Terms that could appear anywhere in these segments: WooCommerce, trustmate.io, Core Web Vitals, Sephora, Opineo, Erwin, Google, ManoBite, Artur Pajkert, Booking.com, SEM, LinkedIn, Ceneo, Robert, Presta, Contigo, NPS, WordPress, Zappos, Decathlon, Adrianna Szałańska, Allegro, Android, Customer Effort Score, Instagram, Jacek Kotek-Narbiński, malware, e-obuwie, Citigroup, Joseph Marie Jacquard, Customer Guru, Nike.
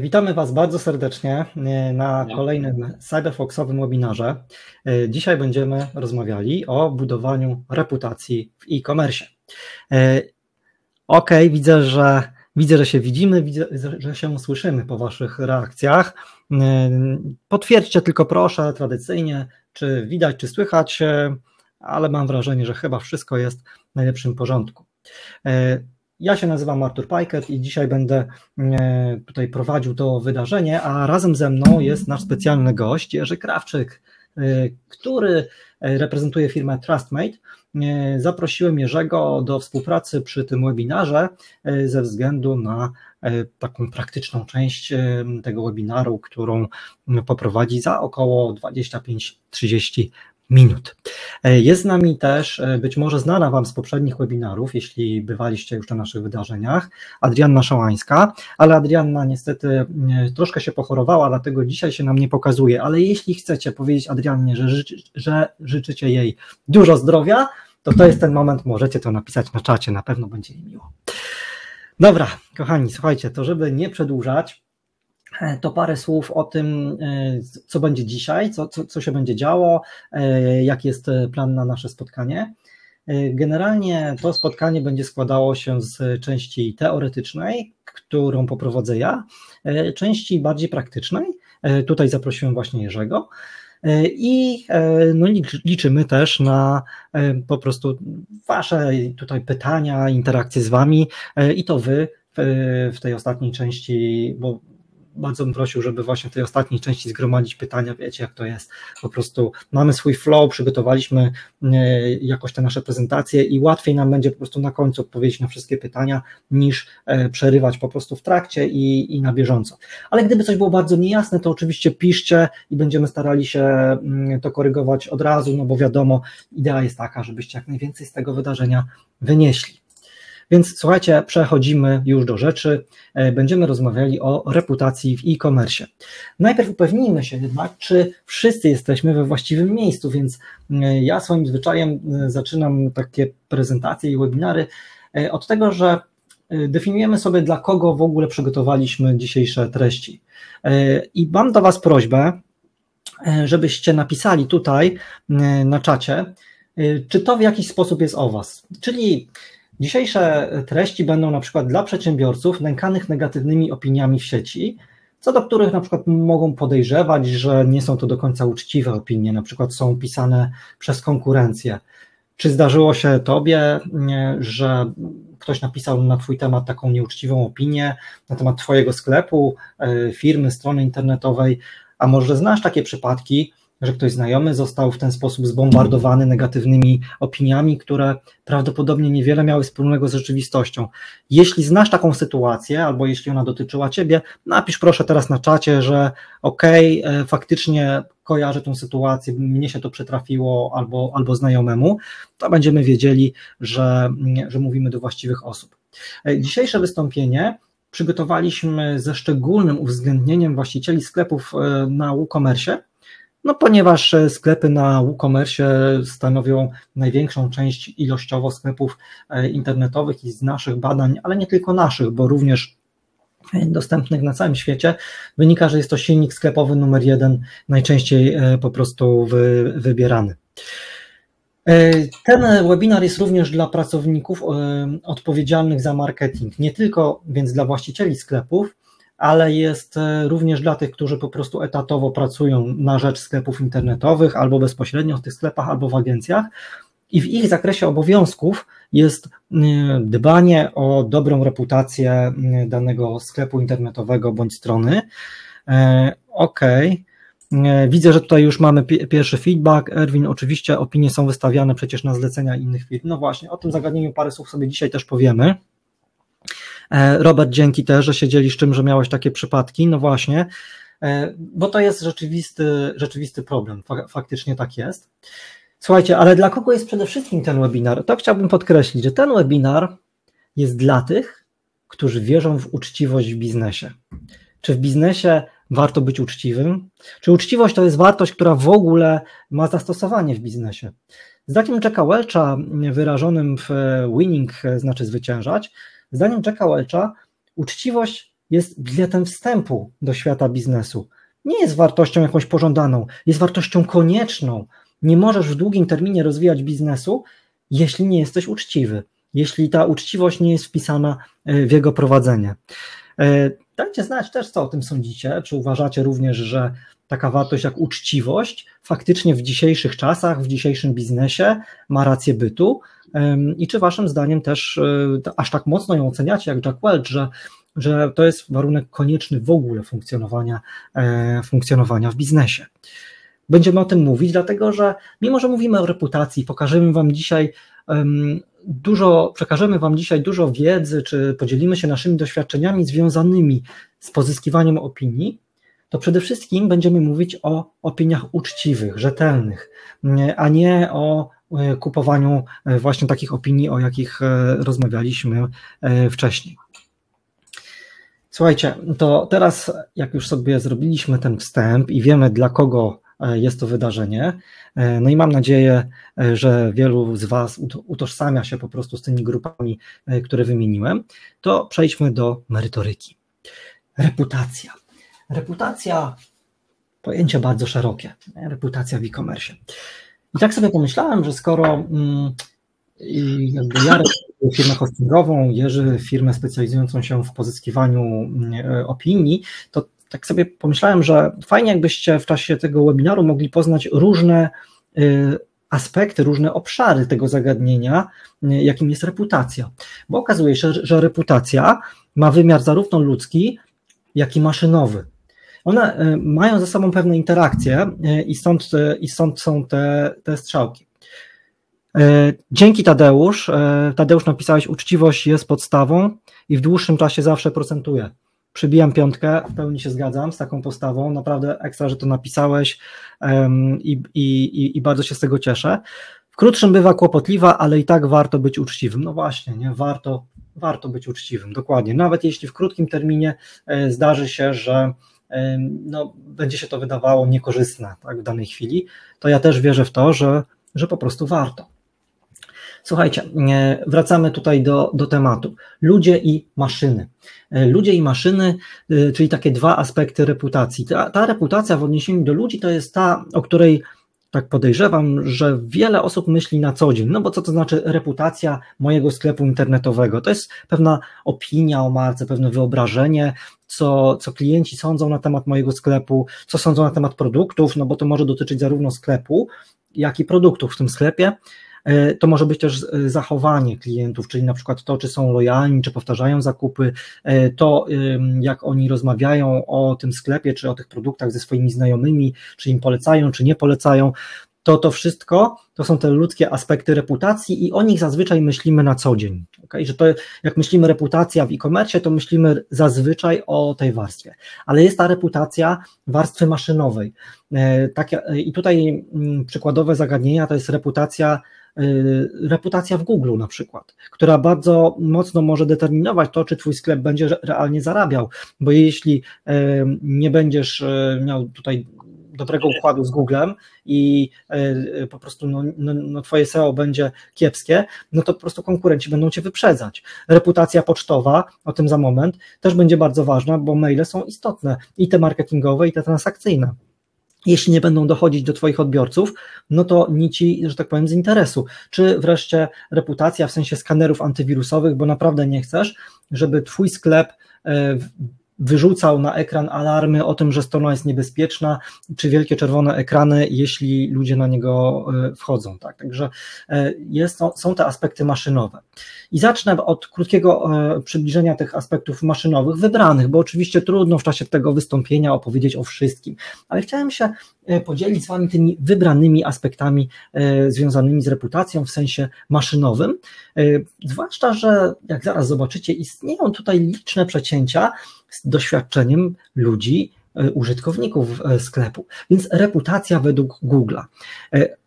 Witamy Was bardzo serdecznie na kolejnym Cyberfoxowym webinarze. Dzisiaj będziemy rozmawiali o budowaniu reputacji w e-commerce. Okej, widzę, że się widzimy, widzę, że się słyszymy po Waszych reakcjach. Potwierdźcie tylko proszę tradycyjnie, czy widać, czy słychać, ale mam wrażenie, że chyba wszystko jest w najlepszym porządku. Ja się nazywam Artur Pajkert i dzisiaj będę tutaj prowadził to wydarzenie, a razem ze mną jest nasz specjalny gość Jerzy Krawczyk, który reprezentuje firmę TrustMate. Zaprosiłem Jerzego do współpracy przy tym webinarze ze względu na taką praktyczną część tego webinaru, którą poprowadzi za około 25-30 minut. Jest z nami też, być może znana Wam z poprzednich webinarów, jeśli bywaliście już na naszych wydarzeniach, Adrianna Szałańska, ale Adrianna niestety troszkę się pochorowała, dlatego dzisiaj się nam nie pokazuje, ale jeśli chcecie powiedzieć Adriannie, że życzycie jej dużo zdrowia, to jest ten moment, możecie to napisać na czacie, na pewno będzie jej miło. Dobra, kochani, słuchajcie, to żeby nie przedłużać, to parę słów o tym, co będzie dzisiaj, co się będzie działo, jaki jest plan na nasze spotkanie. Generalnie to spotkanie będzie składało się z części teoretycznej, którą poprowadzę ja, części bardziej praktycznej, tutaj zaprosiłem właśnie Jerzego i liczymy też na po prostu Wasze tutaj pytania, interakcje z Wami i to Wy w tej ostatniej części, bo bardzo bym prosił, żeby właśnie w tej ostatniej części zgromadzić pytania, wiecie jak to jest, po prostu mamy swój flow, przygotowaliśmy jakoś te nasze prezentacje i łatwiej nam będzie po prostu na końcu odpowiedzieć na wszystkie pytania, niż przerywać po prostu w trakcie i na bieżąco. Ale gdyby coś było bardzo niejasne, to oczywiście piszcie i będziemy starali się to korygować od razu, no bo wiadomo, idea jest taka, żebyście jak najwięcej z tego wydarzenia wynieśli. Więc słuchajcie, przechodzimy już do rzeczy. Będziemy rozmawiali o reputacji w e-commerce. Najpierw upewnijmy się jednak, czy wszyscy jesteśmy we właściwym miejscu, więc ja swoim zwyczajem zaczynam takie prezentacje i webinary od tego, że definiujemy sobie, dla kogo w ogóle przygotowaliśmy dzisiejsze treści. I mam do Was prośbę, żebyście napisali tutaj na czacie, czy to w jakiś sposób jest o Was. Czyli dzisiejsze treści będą na przykład dla przedsiębiorców nękanych negatywnymi opiniami w sieci, co do których na przykład mogą podejrzewać, że nie są to do końca uczciwe opinie, na przykład są pisane przez konkurencję. Czy zdarzyło się Tobie, że ktoś napisał na Twój temat taką nieuczciwą opinię, na temat Twojego sklepu, firmy, strony internetowej, a może znasz takie przypadki, że ktoś znajomy został w ten sposób zbombardowany negatywnymi opiniami, które prawdopodobnie niewiele miały wspólnego z rzeczywistością. Jeśli znasz taką sytuację, albo jeśli ona dotyczyła Ciebie, napisz proszę teraz na czacie, że okej, faktycznie kojarzę tą sytuację, mnie się to przytrafiło albo znajomemu, to będziemy wiedzieli, że mówimy do właściwych osób. Dzisiejsze wystąpienie przygotowaliśmy ze szczególnym uwzględnieniem właścicieli sklepów na WooCommerce, no ponieważ sklepy na WooCommerce stanowią największą część ilościowo sklepów internetowych i z naszych badań, ale nie tylko naszych, bo również dostępnych na całym świecie, wynika, że jest to silnik sklepowy numer jeden, najczęściej po prostu wybierany. Ten webinar jest również dla pracowników odpowiedzialnych za marketing, nie tylko więc dla właścicieli sklepów, ale jest również dla tych, którzy po prostu etatowo pracują na rzecz sklepów internetowych albo bezpośrednio w tych sklepach, albo w agencjach i w ich zakresie obowiązków jest dbanie o dobrą reputację danego sklepu internetowego bądź strony. Okej. Widzę, że tutaj już mamy pierwszy feedback. Erwin, oczywiście opinie są wystawiane przecież na zlecenia innych firm. No właśnie, o tym zagadnieniu parę słów sobie dzisiaj też powiemy. Robert, dzięki też, że się dzielisz czym, że miałeś takie przypadki, no właśnie, bo to jest rzeczywisty problem, faktycznie tak jest. Słuchajcie, ale dla kogo jest przede wszystkim ten webinar? To chciałbym podkreślić, że ten webinar jest dla tych, którzy wierzą w uczciwość w biznesie. Czy w biznesie warto być uczciwym? Czy uczciwość to jest wartość, która w ogóle ma zastosowanie w biznesie? Zdaniem Jacka Welcha wyrażonym w winning, znaczy zwyciężać, zdaniem Jacka Welcha uczciwość jest biletem wstępu do świata biznesu. Nie jest wartością jakąś pożądaną, jest wartością konieczną. Nie możesz w długim terminie rozwijać biznesu, jeśli nie jesteś uczciwy, jeśli ta uczciwość nie jest wpisana w jego prowadzenie. Dajcie znać też, co o tym sądzicie, czy uważacie również, że taka wartość jak uczciwość faktycznie w dzisiejszych czasach, w dzisiejszym biznesie ma rację bytu i czy waszym zdaniem też aż tak mocno ją oceniacie jak Jack Welch, że to jest warunek konieczny w ogóle funkcjonowania w biznesie. Będziemy o tym mówić, dlatego że mimo, że mówimy o reputacji, przekażemy Wam dzisiaj dużo wiedzy, czy podzielimy się naszymi doświadczeniami związanymi z pozyskiwaniem opinii, to przede wszystkim będziemy mówić o opiniach uczciwych, rzetelnych, a nie o kupowaniu właśnie takich opinii, o jakich rozmawialiśmy wcześniej. Słuchajcie, to teraz jak już sobie zrobiliśmy ten wstęp i wiemy, dla kogo jest to wydarzenie, no i mam nadzieję, że wielu z Was utożsamia się po prostu z tymi grupami, które wymieniłem, to przejdźmy do merytoryki. Reputacja. Reputacja, pojęcie bardzo szerokie, reputacja w e-commerce. I tak sobie pomyślałem, że skoro ja reprezentuję firmę hostingową, Jerzy firmę specjalizującą się w pozyskiwaniu opinii, to tak sobie pomyślałem, że fajnie jakbyście w czasie tego webinaru mogli poznać różne aspekty, różne obszary tego zagadnienia, jakim jest reputacja. Bo okazuje się, że reputacja ma wymiar zarówno ludzki, jak i maszynowy. One mają ze sobą pewne interakcje i stąd są te strzałki. Dzięki Tadeusz. Tadeusz, napisałeś, uczciwość jest podstawą i w dłuższym czasie zawsze procentuje. Przybijam piątkę, w pełni się zgadzam z taką postawą, naprawdę ekstra, że to napisałeś i bardzo się z tego cieszę. W krótszym bywa kłopotliwa, ale i tak warto być uczciwym. No właśnie, nie? Warto być uczciwym, dokładnie. Nawet jeśli w krótkim terminie zdarzy się, że będzie się to wydawało niekorzystne, tak, w danej chwili, to ja też wierzę w to, że po prostu warto. Słuchajcie, wracamy tutaj do tematu. Ludzie i maszyny. Ludzie i maszyny, czyli takie dwa aspekty reputacji. Ta reputacja w odniesieniu do ludzi to jest ta, o której tak podejrzewam, że wiele osób myśli na co dzień. No bo co to znaczy reputacja mojego sklepu internetowego? To jest pewna opinia o marce, pewne wyobrażenie, co klienci sądzą na temat mojego sklepu, co sądzą na temat produktów, no bo to może dotyczyć zarówno sklepu, jak i produktów w tym sklepie. To może być też zachowanie klientów, czyli na przykład to, czy są lojalni, czy powtarzają zakupy, to jak oni rozmawiają o tym sklepie, czy o tych produktach ze swoimi znajomymi, czy im polecają, czy nie polecają. To wszystko to są te ludzkie aspekty reputacji i o nich zazwyczaj myślimy na co dzień. Okay? Że to, jak myślimy reputacja w e-commerce, to myślimy zazwyczaj o tej warstwie. Ale jest ta reputacja warstwy maszynowej. I tutaj przykładowe zagadnienia to jest reputacja w Google na przykład, która bardzo mocno może determinować to, czy twój sklep będzie realnie zarabiał, bo jeśli nie będziesz miał tutaj dobrego układu z Googlem i po prostu twoje SEO będzie kiepskie, no to po prostu konkurenci będą cię wyprzedzać. Reputacja pocztowa, o tym za moment, też będzie bardzo ważna, bo maile są istotne, i te marketingowe, i te transakcyjne. Jeśli nie będą dochodzić do twoich odbiorców, no to nici, że tak powiem, z interesu. Czy wreszcie reputacja w sensie skanerów antywirusowych, bo naprawdę nie chcesz, żeby twój sklep wyrzucał na ekran alarmy o tym, że strona jest niebezpieczna, czy wielkie czerwone ekrany, jeśli ludzie na niego wchodzą. Tak? Także są te aspekty maszynowe. I zacznę od krótkiego przybliżenia tych aspektów maszynowych wybranych, bo oczywiście trudno w czasie tego wystąpienia opowiedzieć o wszystkim, ale chciałem się podzielić z Wami tymi wybranymi aspektami związanymi z reputacją w sensie maszynowym, zwłaszcza, że jak zaraz zobaczycie, istnieją tutaj liczne przecięcia z doświadczeniem ludzi, użytkowników sklepu. Więc reputacja według Google'a.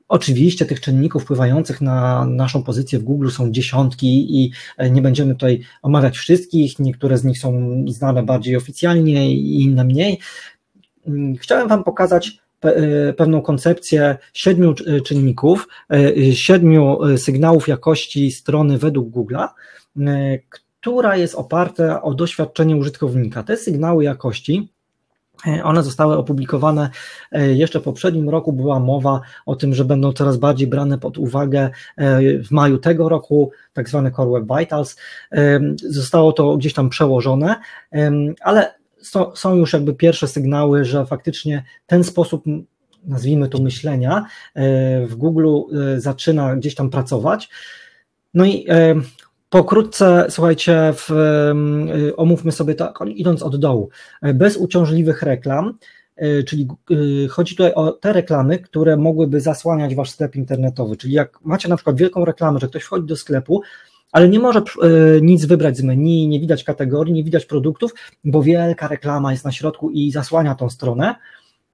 Oczywiście tych czynników wpływających na naszą pozycję w Google są dziesiątki i nie będziemy tutaj omawiać wszystkich, niektóre z nich są znane bardziej oficjalnie i inne mniej. Chciałem Wam pokazać pewną koncepcję 7 czynników, 7 sygnałów jakości strony według Google'a, która jest oparta o doświadczenie użytkownika. Te sygnały jakości, one zostały opublikowane jeszcze w poprzednim roku, była mowa o tym, że będą coraz bardziej brane pod uwagę w maju tego roku, tak zwany Core Web Vitals, zostało to gdzieś tam przełożone, ale są już jakby pierwsze sygnały, że faktycznie ten sposób, nazwijmy to, myślenia w Google zaczyna gdzieś tam pracować. No i pokrótce, słuchajcie, omówmy sobie to, idąc od dołu, bez uciążliwych reklam, czyli chodzi tutaj o te reklamy, które mogłyby zasłaniać wasz sklep internetowy, czyli jak macie na przykład wielką reklamę, że ktoś wchodzi do sklepu, ale nie może nic wybrać z menu, nie widać kategorii, nie widać produktów, bo wielka reklama jest na środku i zasłania tą stronę,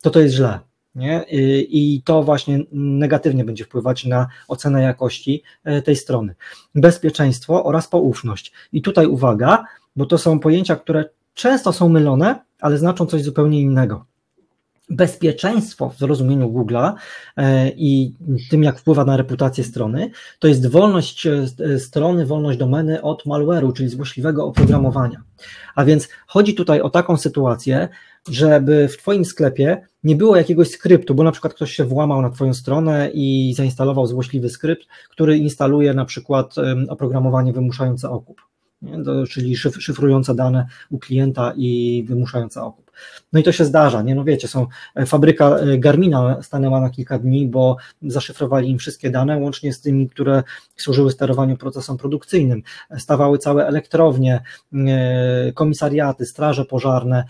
to jest źle. Nie? I to właśnie negatywnie będzie wpływać na ocenę jakości tej strony. Bezpieczeństwo oraz poufność. I tutaj uwaga, bo to są pojęcia, które często są mylone, ale znaczą coś zupełnie innego. Bezpieczeństwo w rozumieniu Google'a i tym, jak wpływa na reputację strony, to jest wolność strony, wolność domeny od malware'u, czyli złośliwego oprogramowania. A więc chodzi tutaj o taką sytuację, żeby w twoim sklepie nie było jakiegoś skryptu, bo na przykład ktoś się włamał na twoją stronę i zainstalował złośliwy skrypt, który instaluje na przykład oprogramowanie wymuszające okup, czyli szyfrujące dane u klienta i wymuszające okup. No i to się zdarza, nie? No wiecie, fabryka Garmina stanęła na kilka dni, bo zaszyfrowali im wszystkie dane, łącznie z tymi, które służyły sterowaniu procesom produkcyjnym. Stawały całe elektrownie, komisariaty, straże pożarne,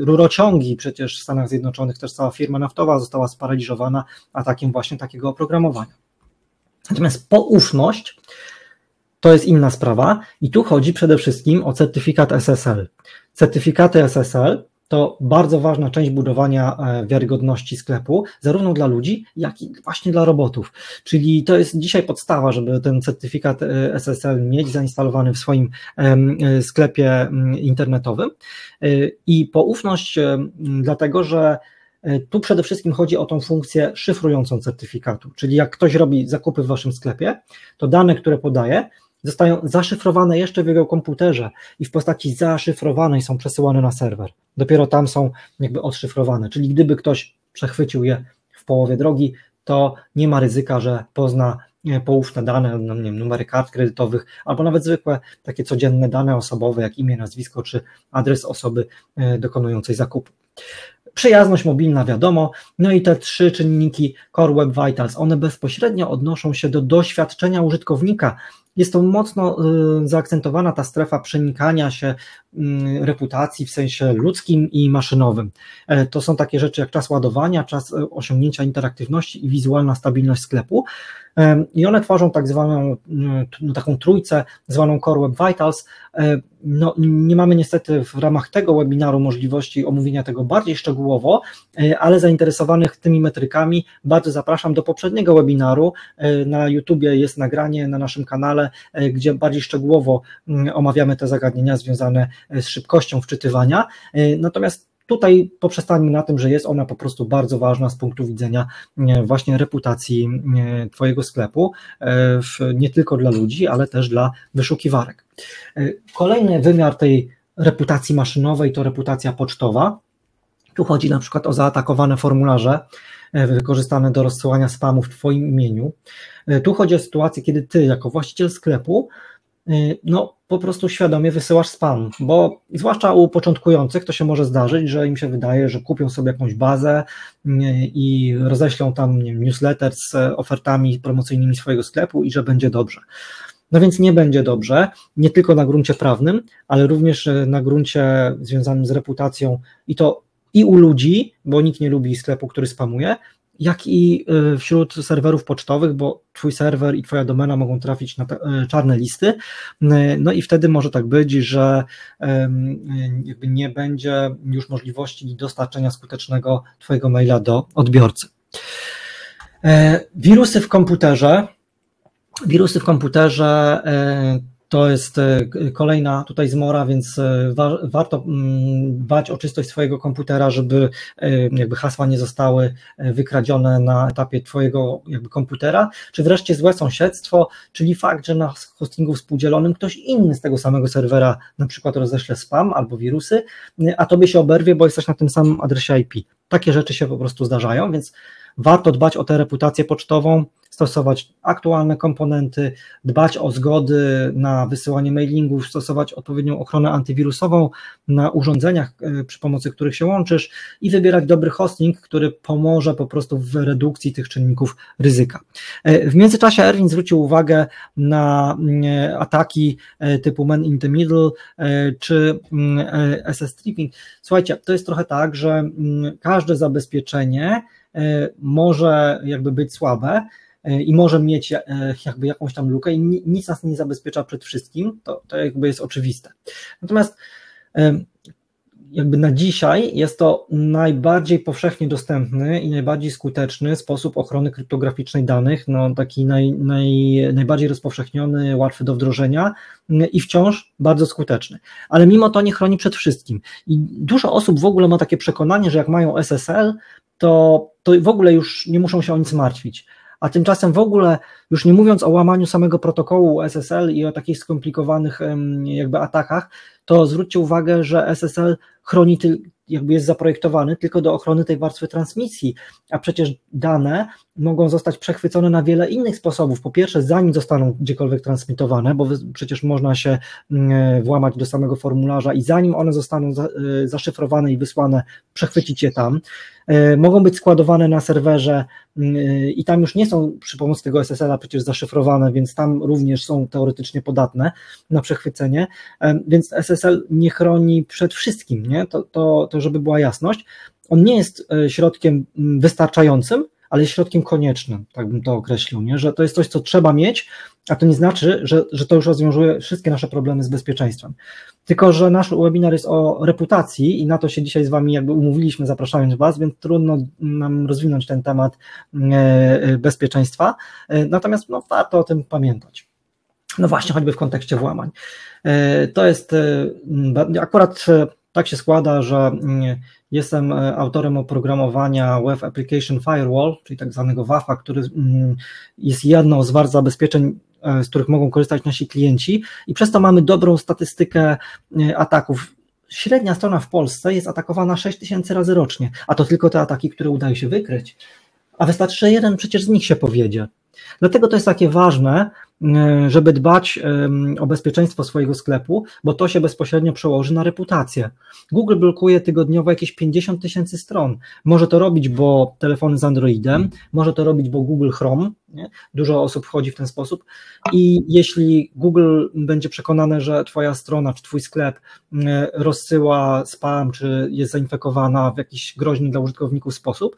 rurociągi, przecież w Stanach Zjednoczonych też cała firma naftowa została sparaliżowana atakiem właśnie takiego oprogramowania. Natomiast poufność to jest inna sprawa i tu chodzi przede wszystkim o certyfikat SSL. Certyfikaty SSL to bardzo ważna część budowania wiarygodności sklepu, zarówno dla ludzi, jak i właśnie dla robotów. Czyli to jest dzisiaj podstawa, żeby ten certyfikat SSL mieć zainstalowany w swoim sklepie internetowym. I poufność dlatego, że tu przede wszystkim chodzi o tą funkcję szyfrującą certyfikatu. Czyli jak ktoś robi zakupy w waszym sklepie, to dane, które podaje, zostają zaszyfrowane jeszcze w jego komputerze i w postaci zaszyfrowanej są przesyłane na serwer. Dopiero tam są jakby odszyfrowane, czyli gdyby ktoś przechwycił je w połowie drogi, to nie ma ryzyka, że pozna poufne dane, no nie wiem, numery kart kredytowych albo nawet zwykłe takie codzienne dane osobowe, jak imię, nazwisko czy adres osoby dokonującej zakupu. Przyjazność mobilna, wiadomo, no i te trzy czynniki Core Web Vitals, one bezpośrednio odnoszą się do doświadczenia użytkownika. Jest to mocno zaakcentowana ta strefa przenikania się reputacji w sensie ludzkim i maszynowym. To są takie rzeczy jak czas ładowania, czas osiągnięcia interaktywności i wizualna stabilność sklepu i one tworzą tak zwaną taką trójcę zwaną Core Web Vitals. No, nie mamy niestety w ramach tego webinaru możliwości omówienia tego bardziej szczegółowo, ale zainteresowanych tymi metrykami bardzo zapraszam do poprzedniego webinaru. Na YouTubie jest nagranie na naszym kanale, gdzie bardziej szczegółowo omawiamy te zagadnienia związane z szybkością wczytywania. Natomiast tutaj poprzestańmy na tym, że jest ona po prostu bardzo ważna z punktu widzenia właśnie reputacji twojego sklepu, nie tylko dla ludzi, ale też dla wyszukiwarek. Kolejny wymiar tej reputacji maszynowej to reputacja pocztowa. Tu chodzi na przykład o zaatakowane formularze wykorzystane do rozsyłania spamu w twoim imieniu. Tu chodzi o sytuację, kiedy ty jako właściciel sklepu no po prostu świadomie wysyłasz spam, bo zwłaszcza u początkujących to się może zdarzyć, że im się wydaje, że kupią sobie jakąś bazę i roześlą tam newsletter z ofertami promocyjnymi swojego sklepu i że będzie dobrze. No więc nie będzie dobrze, nie tylko na gruncie prawnym, ale również na gruncie związanym z reputacją i to i u ludzi, bo nikt nie lubi sklepu, który spamuje, jak i wśród serwerów pocztowych, bo twój serwer i twoja domena mogą trafić na czarne listy, no i wtedy może tak być, że jakby nie będzie już możliwości dostarczenia skutecznego twojego maila do odbiorcy. Wirusy w komputerze To jest kolejna tutaj zmora, więc warto dbać o czystość swojego komputera, żeby jakby hasła nie zostały wykradzione na etapie twojego jakby komputera, czy wreszcie złe sąsiedztwo, czyli fakt, że na hostingu współdzielonym ktoś inny z tego samego serwera na przykład roześle spam albo wirusy, a tobie się oberwie, bo jesteś na tym samym adresie IP. Takie rzeczy się po prostu zdarzają, więc warto dbać o tę reputację pocztową, stosować aktualne komponenty, dbać o zgody na wysyłanie mailingów, stosować odpowiednią ochronę antywirusową na urządzeniach, przy pomocy których się łączysz i wybierać dobry hosting, który pomoże po prostu w redukcji tych czynników ryzyka. W międzyczasie Erwin zwrócił uwagę na ataki typu man in the middle czy SS stripping. Słuchajcie, to jest trochę tak, że każde zabezpieczenie może jakby być słabe i może mieć jakby jakąś tam lukę i nic nas nie zabezpiecza przed wszystkim, to jakby jest oczywiste. Natomiast jakby na dzisiaj jest to najbardziej powszechnie dostępny i najbardziej skuteczny sposób ochrony kryptograficznej danych, no taki najbardziej rozpowszechniony, łatwy do wdrożenia i wciąż bardzo skuteczny. Ale mimo to nie chroni przed wszystkim. I dużo osób w ogóle ma takie przekonanie, że jak mają SSL, to w ogóle już nie muszą się o nic martwić. A tymczasem w ogóle, już nie mówiąc o łamaniu samego protokołu SSL i o takich skomplikowanych jakby atakach, to zwróćcie uwagę, że SSL chroni, jakby jest zaprojektowany tylko do ochrony tej warstwy transmisji, a przecież dane mogą zostać przechwycone na wiele innych sposobów. Po pierwsze, zanim zostaną gdziekolwiek transmitowane, bo przecież można się włamać do samego formularza i zanim one zostaną zaszyfrowane i wysłane, przechwycić je tam. Mogą być składowane na serwerze i tam już nie są przy pomocy tego SSL-a przecież zaszyfrowane, więc tam również są teoretycznie podatne na przechwycenie, więc SSL nie chroni przed wszystkim, nie? To żeby była jasność. On nie jest środkiem wystarczającym, ale jest środkiem koniecznym, tak bym to określił, nie? Że to jest coś, co trzeba mieć, a to nie znaczy, że to już rozwiązuje wszystkie nasze problemy z bezpieczeństwem. Tylko że nasz webinar jest o reputacji i na to się dzisiaj z wami jakby umówiliśmy, zapraszając was, więc trudno nam rozwinąć ten temat bezpieczeństwa, natomiast no, warto o tym pamiętać. No właśnie, choćby w kontekście włamań. To jest akurat... Tak się składa, że jestem autorem oprogramowania Web Application Firewall, czyli tak zwanego WAF-a, który jest jedną z warstw zabezpieczeń, z których mogą korzystać nasi klienci i przez to mamy dobrą statystykę ataków. Średnia strona w Polsce jest atakowana 6000 razy rocznie, a to tylko te ataki, które udaje się wykryć, a wystarczy, że jeden przecież z nich się powiedzie. Dlatego to jest takie ważne, żeby dbać o bezpieczeństwo swojego sklepu, bo to się bezpośrednio przełoży na reputację. Google blokuje tygodniowo jakieś 50 000 stron. Może to robić, bo telefony z Androidem, może to robić, bo Google Chrome, nie? Dużo osób wchodzi w ten sposób i jeśli Google będzie przekonane, że twoja strona czy twój sklep rozsyła spam, czy jest zainfekowana w jakiś groźny dla użytkowników sposób,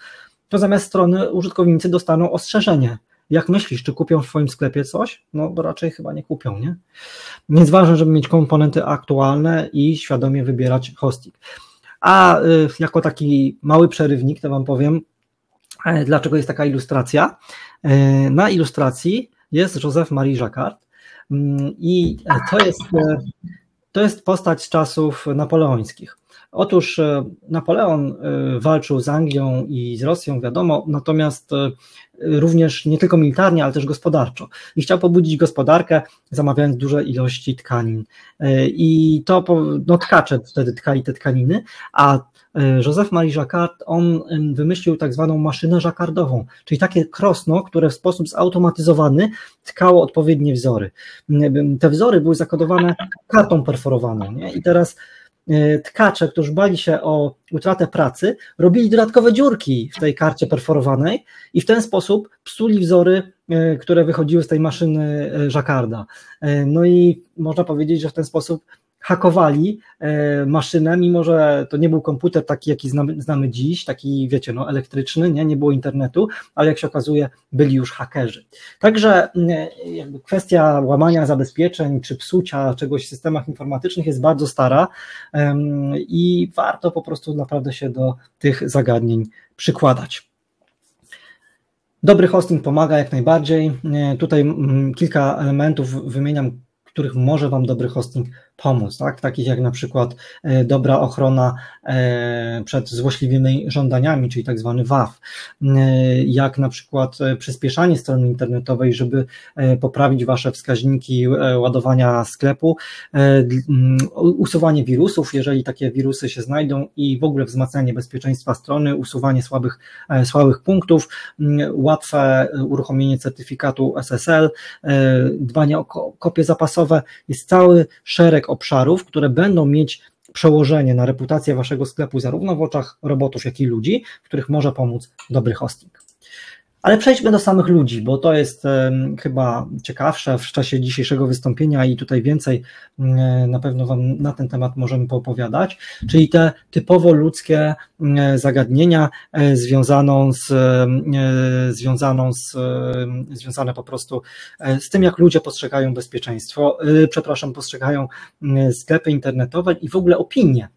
to zamiast strony użytkownicy dostaną ostrzeżenie. Jak myślisz, czy kupią w twoim sklepie coś? No bo raczej chyba nie kupią, nie? Więc ważne, żeby mieć komponenty aktualne i świadomie wybierać hosting. A jako taki mały przerywnik, to wam powiem, dlaczego jest taka ilustracja. Na ilustracji jest Joseph Marie Jacquard i to jest postać z czasów napoleońskich. Otóż Napoleon walczył z Anglią i z Rosją, wiadomo, natomiast również nie tylko militarnie, ale też gospodarczo. I chciał pobudzić gospodarkę, zamawiając duże ilości tkanin. I to, no tkacze wtedy tkali te tkaniny, a Joseph Marie Jacquard, on wymyślił tak zwaną maszynę jacquardową, czyli takie krosno, które w sposób zautomatyzowany tkało odpowiednie wzory. Te wzory były zakodowane kartą perforowaną, nie? I teraz tkacze, którzy bali się o utratę pracy, robili dodatkowe dziurki w tej karcie perforowanej i w ten sposób psuli wzory, które wychodziły z tej maszyny Jacquarda. No i można powiedzieć, że w ten sposób hakowali maszynę, mimo że to nie był komputer taki, jaki znamy dziś, taki, wiecie, no, elektryczny, nie było internetu, ale jak się okazuje, byli już hakerzy. Także jakby kwestia łamania zabezpieczeń czy psucia czegoś w systemach informatycznych jest bardzo stara i warto po prostu naprawdę się do tych zagadnień przykładać. Dobry hosting pomaga jak najbardziej. Tutaj kilka elementów wymieniam, których może Wam dobry hosting pomóc, tak? Takich jak na przykład dobra ochrona przed złośliwymi żądaniami, czyli tak zwany WAF, jak na przykład przyspieszanie strony internetowej, żeby poprawić Wasze wskaźniki ładowania sklepu, usuwanie wirusów, jeżeli takie wirusy się znajdą i w ogóle wzmacnianie bezpieczeństwa strony, usuwanie słabych punktów, łatwe uruchomienie certyfikatu SSL, dbanie o kopie zapasowe. Jest cały szereg obszarów, które będą mieć przełożenie na reputację Waszego sklepu zarówno w oczach robotów, jak i ludzi, w których może pomóc dobry hosting. Ale przejdźmy do samych ludzi, bo to jest chyba ciekawsze w czasie dzisiejszego wystąpienia i tutaj więcej na pewno Wam na ten temat możemy poopowiadać, czyli te typowo ludzkie zagadnienia związane po prostu z tym, jak ludzie postrzegają bezpieczeństwo, postrzegają sklepy internetowe i w ogóle opinie.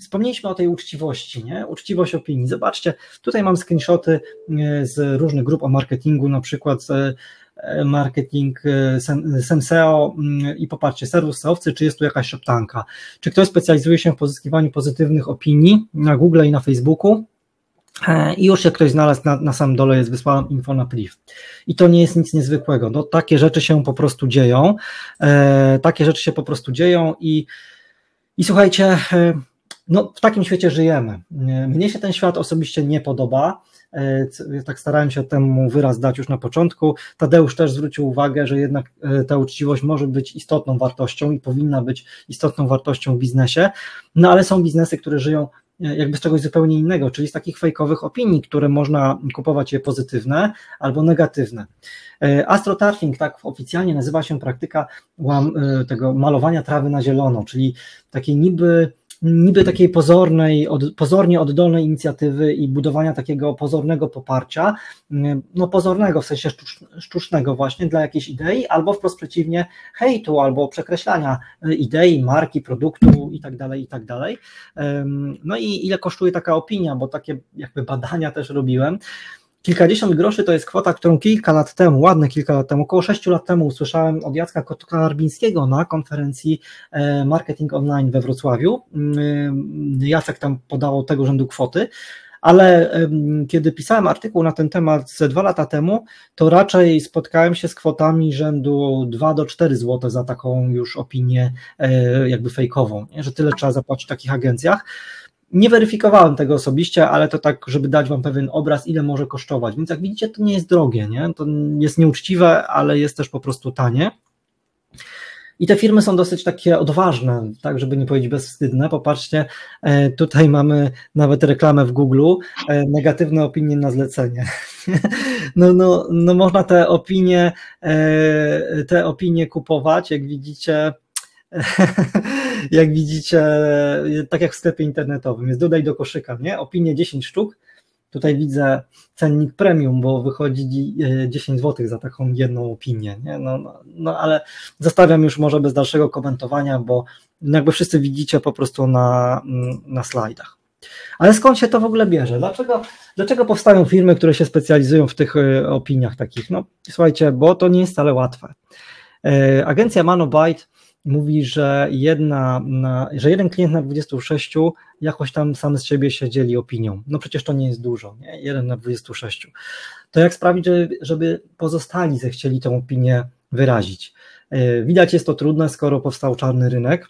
Wspomnieliśmy o tej uczciwości, nie? Uczciwość opinii. Zobaczcie, tutaj mam screenshoty z różnych grup o marketingu, na przykład marketing SEM SEO i popatrzcie, serwis SEO-wcy, czy jest tu jakaś szeptanka? Czy ktoś specjalizuje się w pozyskiwaniu pozytywnych opinii na Google i na Facebooku? I już się ktoś znalazł, na samym dole jest wysłana info na priv. I to nie jest nic niezwykłego. No, takie rzeczy się po prostu dzieją. I słuchajcie, no, w takim świecie żyjemy. Mnie się ten świat osobiście nie podoba. Tak starałem się temu wyraz dać już na początku. Tadeusz też zwrócił uwagę, że jednak ta uczciwość może być istotną wartością i powinna być istotną wartością w biznesie. No ale są biznesy, które żyją jakby z czegoś zupełnie innego, czyli z takich fejkowych opinii, które można kupować je pozytywne albo negatywne. Astroturfing, tak oficjalnie nazywa się praktyka tego malowania trawy na zielono, czyli takiej niby takiej pozornie oddolnej inicjatywy i budowania takiego pozornego poparcia, no pozornego w sensie sztucznego właśnie dla jakiejś idei, albo wprost przeciwnie hejtu, albo przekreślania idei, marki, produktu i tak dalej, i tak dalej. No i ile kosztuje taka opinia, bo takie jakby badania też robiłem. Kilkadziesiąt groszy to jest kwota, którą około 6 lat temu usłyszałem od Jacka Kotek-Narbińskiego na konferencji Marketing Online we Wrocławiu. Jacek tam podawał tego rzędu kwoty, ale kiedy pisałem artykuł na ten temat 2 lata temu, to raczej spotkałem się z kwotami rzędu 2 do 4 zł za taką już opinię jakby fejkową, że tyle trzeba zapłacić w takich agencjach. Nie weryfikowałem tego osobiście, ale to tak, żeby dać Wam pewien obraz, ile może kosztować. Więc jak widzicie, to nie jest drogie, nie? To jest nieuczciwe, ale jest też po prostu tanie. I te firmy są dosyć takie odważne, tak, żeby nie powiedzieć bezwstydne. Popatrzcie, tutaj mamy nawet reklamę w Google, negatywne opinie na zlecenie. No można te opinie kupować, jak widzicie. Jak widzicie, tak jak w sklepie internetowym, jest dodaj do koszyka, nie? Opinie 10 sztuk, tutaj widzę cennik premium, bo wychodzi 10 zł za taką jedną opinię, nie? No ale zostawiam już może bez dalszego komentowania, bo jakby wszyscy widzicie po prostu na slajdach. Ale skąd się to w ogóle bierze? Dlaczego powstają firmy, które się specjalizują w tych opiniach takich? No słuchajcie, bo to nie jest wcale łatwe. Agencja ManoBite mówi, że jeden klient na 26 jakoś tam sam z siebie się dzieli opinią. No przecież to nie jest dużo, nie? 1 na 26. To jak sprawić, żeby pozostali zechcieli tę opinię wyrazić? Widać, jest to trudne, skoro powstał czarny rynek.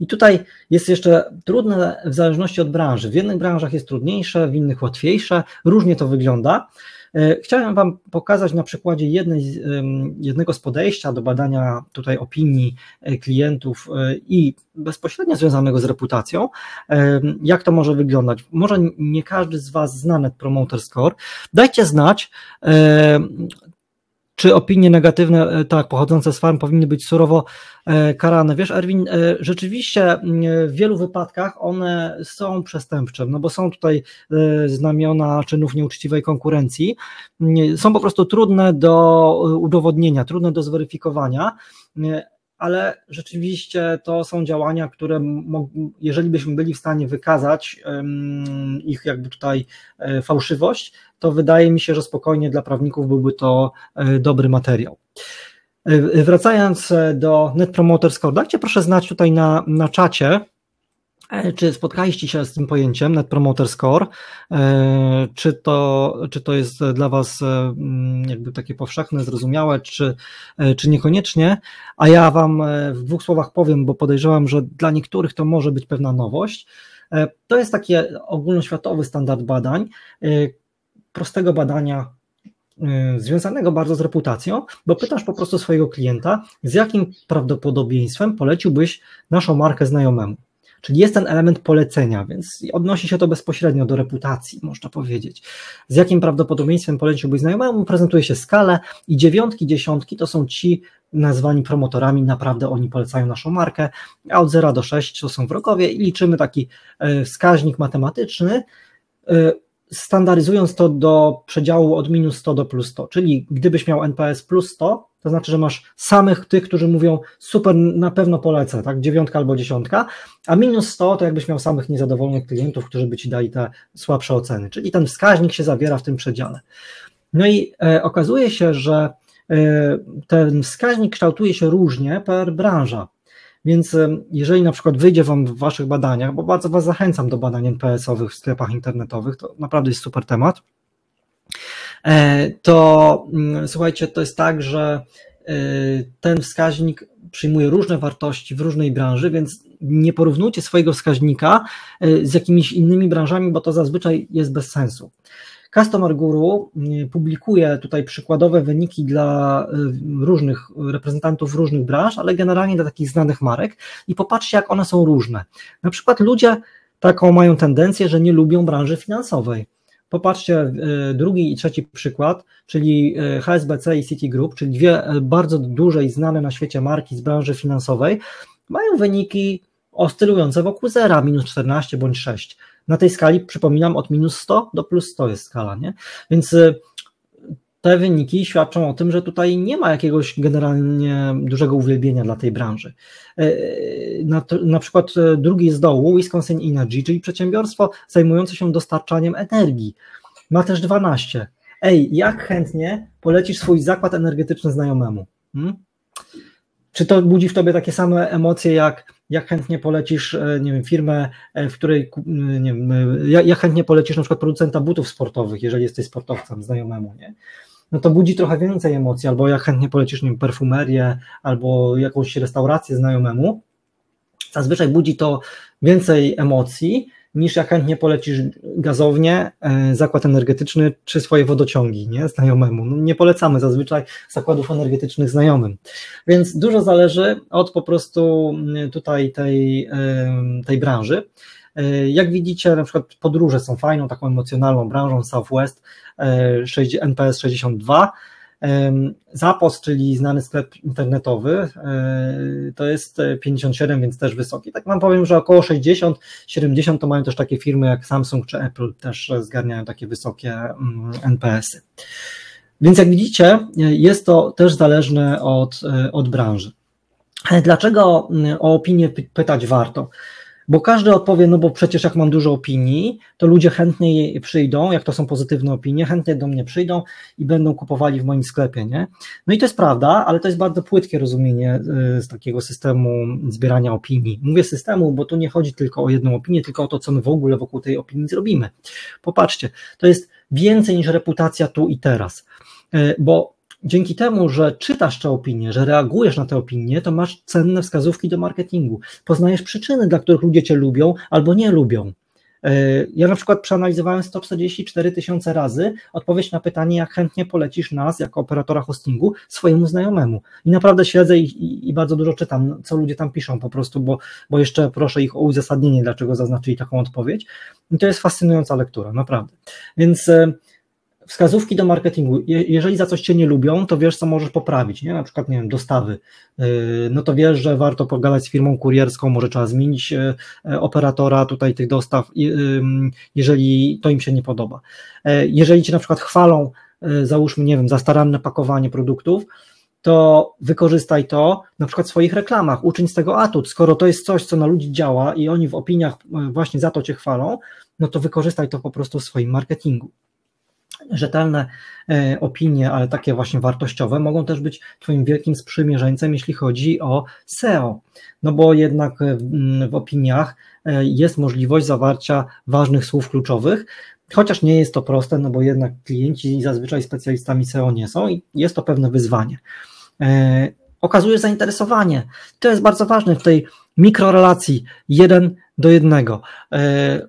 I tutaj jest jeszcze trudne w zależności od branży. W jednych branżach jest trudniejsze, w innych łatwiejsze. Różnie to wygląda. Chciałem Wam pokazać na przykładzie jednego z podejścia do badania tutaj opinii klientów i bezpośrednio związanego z reputacją, jak to może wyglądać. Może nie każdy z Was zna Net Promoter Score. Dajcie znać, czy opinie negatywne, tak, pochodzące z farm powinny być surowo karane. Wiesz, Erwin, rzeczywiście w wielu wypadkach one są przestępcze, no bo są tutaj znamiona czynów nieuczciwej konkurencji. Są po prostu trudne do udowodnienia, trudne do zweryfikowania, ale rzeczywiście to są działania, które jeżeli byśmy byli w stanie wykazać ich jakby tutaj fałszywość, to wydaje mi się, że spokojnie dla prawników byłby to dobry materiał. Wracając do Net Promoter Score, dajcie proszę znać tutaj na czacie, czy spotkaliście się z tym pojęciem Net Promoter Score, czy to jest dla Was jakby takie powszechne, zrozumiałe, czy niekoniecznie, a ja Wam w dwóch słowach powiem, bo podejrzewam, że dla niektórych to może być pewna nowość. To jest taki ogólnoświatowy standard badań, prostego badania związanego bardzo z reputacją, bo pytasz po prostu swojego klienta, z jakim prawdopodobieństwem poleciłbyś naszą markę znajomemu. Czyli jest ten element polecenia, więc odnosi się to bezpośrednio do reputacji, można powiedzieć. Z jakim prawdopodobieństwem poleciłbyś znajomemu, prezentuje się skalę i dziewiątki, dziesiątki to są ci nazwani promotorami, naprawdę oni polecają naszą markę, a od 0 do 6 to są wrogowie i liczymy taki wskaźnik matematyczny, standaryzując to do przedziału od minus 100 do plus 100, czyli gdybyś miał NPS plus 100, to znaczy, że masz samych tych, którzy mówią super, na pewno polecę, tak, 9 albo 10, a minus 100 to jakbyś miał samych niezadowolonych klientów, którzy by ci dali te słabsze oceny, czyli ten wskaźnik się zawiera w tym przedziale. No i okazuje się, że ten wskaźnik kształtuje się różnie per branża. Więc jeżeli na przykład wyjdzie Wam w Waszych badaniach, bo bardzo Was zachęcam do badań NPS-owych w sklepach internetowych, to naprawdę jest super temat, to słuchajcie, to jest tak, że ten wskaźnik przyjmuje różne wartości w różnej branży, więc nie porównujcie swojego wskaźnika z jakimiś innymi branżami, bo to zazwyczaj jest bez sensu. Customer Guru publikuje tutaj przykładowe wyniki dla różnych reprezentantów różnych branż, ale generalnie dla takich znanych marek i popatrzcie, jak one są różne. Na przykład ludzie taką mają tendencję, że nie lubią branży finansowej. Popatrzcie, drugi i trzeci przykład, czyli HSBC i Citigroup, czyli dwie bardzo duże i znane na świecie marki z branży finansowej, mają wyniki oscylujące wokół zera, minus 14 bądź 6. Na tej skali, przypominam, od minus 100 do plus 100 jest skala, nie? Więc te wyniki świadczą o tym, że tutaj nie ma jakiegoś generalnie dużego uwielbienia dla tej branży. Na przykład drugi z dołu, Wisconsin Energy, czyli przedsiębiorstwo zajmujące się dostarczaniem energii. Ma też 12. Ej, jak chętnie polecisz swój zakład energetyczny znajomemu? Czy to budzi w Tobie takie same emocje, jak chętnie polecisz, nie wiem, firmę, w której, nie wiem, jak chętnie polecisz na przykład producenta butów sportowych, jeżeli jesteś sportowcem znajomemu, nie? No to budzi trochę więcej emocji, albo jak chętnie polecisz, nie wiem, perfumerię, albo jakąś restaurację znajomemu. Zazwyczaj budzi to więcej emocji, niż jak chętnie polecisz gazownię, zakład energetyczny czy swoje wodociągi, nie? Znajomemu. No nie polecamy zazwyczaj zakładów energetycznych znajomym. Więc dużo zależy od po prostu tutaj tej branży. Jak widzicie, na przykład podróże są fajną, taką emocjonalną branżą, Southwest, NPS 62. Zappos, czyli znany sklep internetowy, to jest 57, więc też wysoki. Tak wam powiem, że około 60-70 to mają też takie firmy jak Samsung czy Apple, też zgarniają takie wysokie NPS-y. Więc jak widzicie, jest to też zależne od branży. Dlaczego o opinię pytać warto? Bo każdy odpowie, no bo przecież jak mam dużo opinii, to ludzie chętnie przyjdą, jak to są pozytywne opinie, chętnie do mnie przyjdą i będą kupowali w moim sklepie, nie? No i to jest prawda, ale to jest bardzo płytkie rozumienie z takiego systemu zbierania opinii. Mówię systemu, bo tu nie chodzi tylko o jedną opinię, tylko o to, co my w ogóle wokół tej opinii zrobimy. Popatrzcie, to jest więcej niż reputacja tu i teraz, bo dzięki temu, że czytasz te opinie, że reagujesz na te opinie, to masz cenne wskazówki do marketingu. Poznajesz przyczyny, dla których ludzie cię lubią albo nie lubią. Ja na przykład przeanalizowałem 144 000 razy odpowiedź na pytanie, jak chętnie polecisz nas jako operatora hostingu swojemu znajomemu. I naprawdę śledzę i bardzo dużo czytam, co ludzie tam piszą po prostu, bo jeszcze proszę ich o uzasadnienie, dlaczego zaznaczyli taką odpowiedź. I to jest fascynująca lektura, naprawdę. Więc wskazówki do marketingu. Jeżeli za coś Cię nie lubią, to wiesz, co możesz poprawić, nie? Na przykład, nie wiem, dostawy. No to wiesz, że warto pogadać z firmą kurierską, może trzeba zmienić operatora tutaj tych dostaw, jeżeli to im się nie podoba. Jeżeli Cię na przykład chwalą, załóżmy, nie wiem, za staranne pakowanie produktów, to wykorzystaj to na przykład w swoich reklamach, uczyń z tego atut. Skoro to jest coś, co na ludzi działa i oni w opiniach właśnie za to Cię chwalą, no to wykorzystaj to po prostu w swoim marketingu. rzetelne opinie, ale takie właśnie wartościowe, mogą też być Twoim wielkim sprzymierzeńcem, jeśli chodzi o SEO, no bo jednak w opiniach jest możliwość zawarcia ważnych słów kluczowych, chociaż nie jest to proste, no bo jednak klienci zazwyczaj specjalistami SEO nie są i jest to pewne wyzwanie. Okazuje zainteresowanie. To jest bardzo ważne w tej mikrorelacji 1 do 1.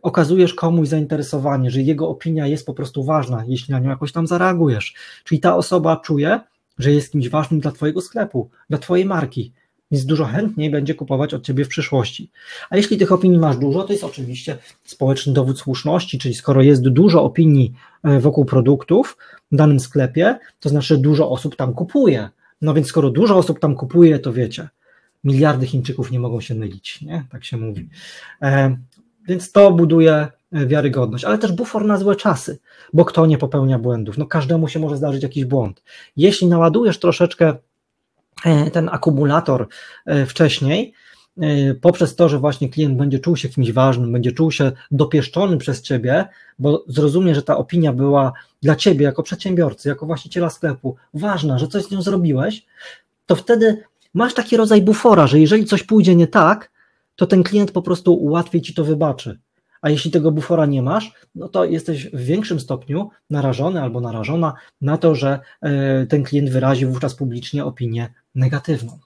Okazujesz komuś zainteresowanie, że jego opinia jest po prostu ważna, jeśli na nią jakoś tam zareagujesz. Czyli ta osoba czuje, że jest kimś ważnym dla Twojego sklepu, dla Twojej marki, więc dużo chętniej będzie kupować od Ciebie w przyszłości. A jeśli tych opinii masz dużo, to jest oczywiście społeczny dowód słuszności, czyli skoro jest dużo opinii wokół produktów w danym sklepie, to znaczy dużo osób tam kupuje. No więc skoro dużo osób tam kupuje, to wiecie, miliardy Chińczyków nie mogą się mylić, nie? Tak się mówi. Więc to buduje wiarygodność, ale też bufor na złe czasy, bo kto nie popełnia błędów? No każdemu się może zdarzyć jakiś błąd. Jeśli naładujesz troszeczkę ten akumulator wcześniej, poprzez to, że właśnie klient będzie czuł się kimś ważnym, będzie czuł się dopieszczony przez Ciebie, bo zrozumie, że ta opinia była dla Ciebie jako przedsiębiorcy, jako właściciela sklepu ważna, że coś z nią zrobiłeś, to wtedy masz taki rodzaj bufora, że jeżeli coś pójdzie nie tak, to ten klient po prostu łatwiej Ci to wybaczy. A jeśli tego bufora nie masz, no to jesteś w większym stopniu narażony albo narażona na to, że ten klient wyrazi wówczas publicznie opinię negatywną.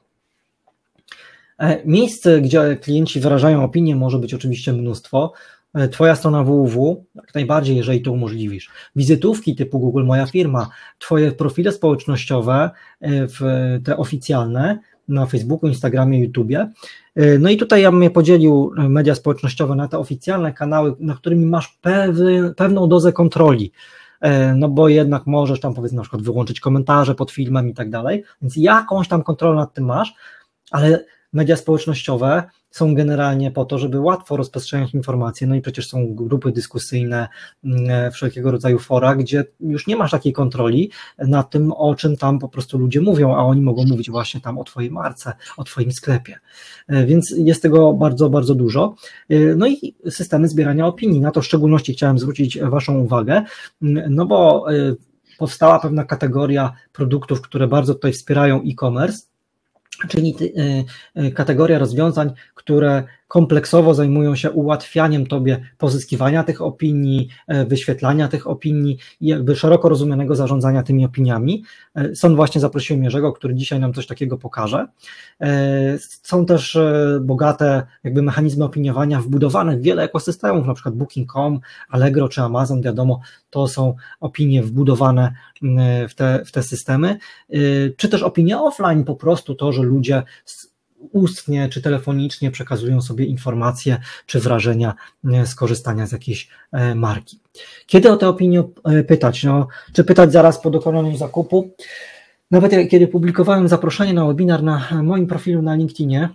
Miejsc, gdzie klienci wyrażają opinię, może być oczywiście mnóstwo. Twoja strona www, jak najbardziej, jeżeli to umożliwisz. Wizytówki typu Google Moja Firma, Twoje profile społecznościowe, te oficjalne na Facebooku, Instagramie, YouTubie. No i tutaj ja bym je podzielił, media społecznościowe, na te oficjalne kanały, na którymi masz pewną dozę kontroli. No bo jednak możesz tam, powiedzmy, na przykład wyłączyć komentarze pod filmem i tak dalej, więc jakąś tam kontrolę nad tym masz, ale media społecznościowe są generalnie po to, żeby łatwo rozprzestrzeniać informacje, no i przecież są grupy dyskusyjne, wszelkiego rodzaju fora, gdzie już nie masz takiej kontroli nad tym, o czym tam po prostu ludzie mówią, a oni mogą mówić właśnie tam o Twojej marce, o Twoim sklepie. Więc jest tego bardzo, bardzo dużo. No i systemy zbierania opinii, na to w szczególności chciałem zwrócić Waszą uwagę, no bo powstała pewna kategoria produktów, które bardzo tutaj wspierają e-commerce, czyli kategoria rozwiązań, które kompleksowo zajmują się ułatwianiem Tobie pozyskiwania tych opinii, wyświetlania tych opinii i jakby szeroko rozumianego zarządzania tymi opiniami. Stąd właśnie zaprosiłem Jerzego, który dzisiaj nam coś takiego pokaże. Są też bogate jakby mechanizmy opiniowania wbudowane w wiele ekosystemów, na przykład Booking.com, Allegro czy Amazon, wiadomo, to są opinie wbudowane w te systemy, czy też opinie offline, po prostu to, że ludzie ustnie czy telefonicznie przekazują sobie informacje czy wrażenia z korzystania z jakiejś marki. Kiedy o te opinie pytać? No, czy pytać zaraz po dokonaniu zakupu? Nawet kiedy publikowałem zaproszenie na webinar na moim profilu na LinkedInie,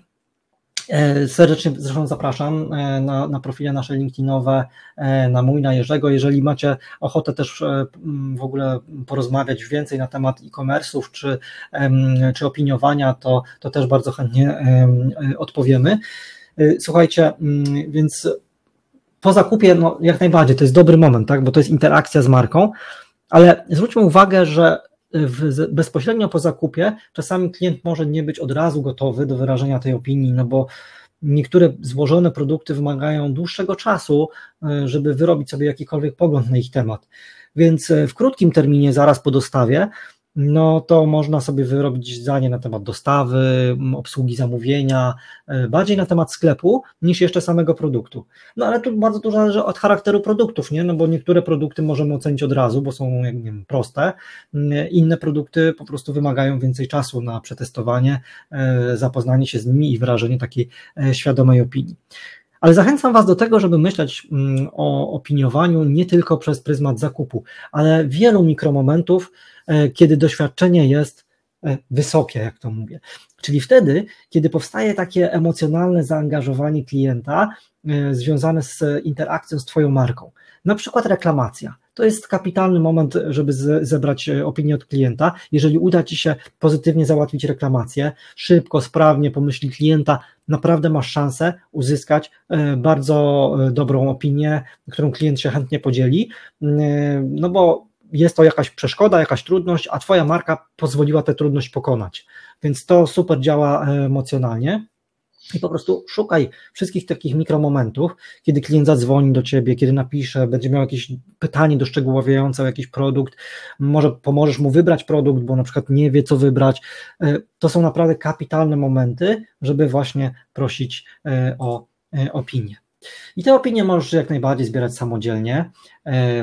serdecznie zresztą zapraszam na profile nasze LinkedInowe, na mój, na Jerzego. Jeżeli macie ochotę też w ogóle porozmawiać więcej na temat e-commerce'ów czy opiniowania, to też bardzo chętnie odpowiemy. Słuchajcie, więc po zakupie no, jak najbardziej to jest dobry moment, tak, bo to jest interakcja z marką, ale zwróćmy uwagę, że bezpośrednio po zakupie czasami klient może nie być od razu gotowy do wyrażenia tej opinii, no bo niektóre złożone produkty wymagają dłuższego czasu, żeby wyrobić sobie jakikolwiek pogląd na ich temat. Więc w krótkim terminie, zaraz po dostawie, no to można sobie wyrobić zdanie na temat dostawy, obsługi zamówienia, bardziej na temat sklepu niż jeszcze samego produktu. No ale tu bardzo dużo zależy od charakteru produktów, nie? No bo niektóre produkty możemy ocenić od razu, bo są, jak nie wiem, proste, inne produkty po prostu wymagają więcej czasu na przetestowanie, zapoznanie się z nimi i wyrażenie takiej świadomej opinii. Ale zachęcam Was do tego, żeby myśleć o opiniowaniu nie tylko przez pryzmat zakupu, ale wielu mikromomentów, kiedy doświadczenie jest wysokie, jak to mówię. Czyli wtedy, kiedy powstaje takie emocjonalne zaangażowanie klienta związane z interakcją z Twoją marką. Na przykład reklamacja. To jest kapitalny moment, żeby zebrać opinię od klienta. Jeżeli uda Ci się pozytywnie załatwić reklamację, szybko, sprawnie, po myśli klienta, naprawdę masz szansę uzyskać bardzo dobrą opinię, którą klient się chętnie podzieli, no bo jest to jakaś przeszkoda, jakaś trudność, a Twoja marka pozwoliła tę trudność pokonać. Więc to super działa emocjonalnie. I po prostu szukaj wszystkich takich mikromomentów, kiedy klient zadzwoni do Ciebie, kiedy napisze, będzie miał jakieś pytanie doszczegółowiające o jakiś produkt, może pomożesz mu wybrać produkt, bo na przykład nie wie, co wybrać. To są naprawdę kapitalne momenty, żeby właśnie prosić o opinię. I te opinie możesz jak najbardziej zbierać samodzielnie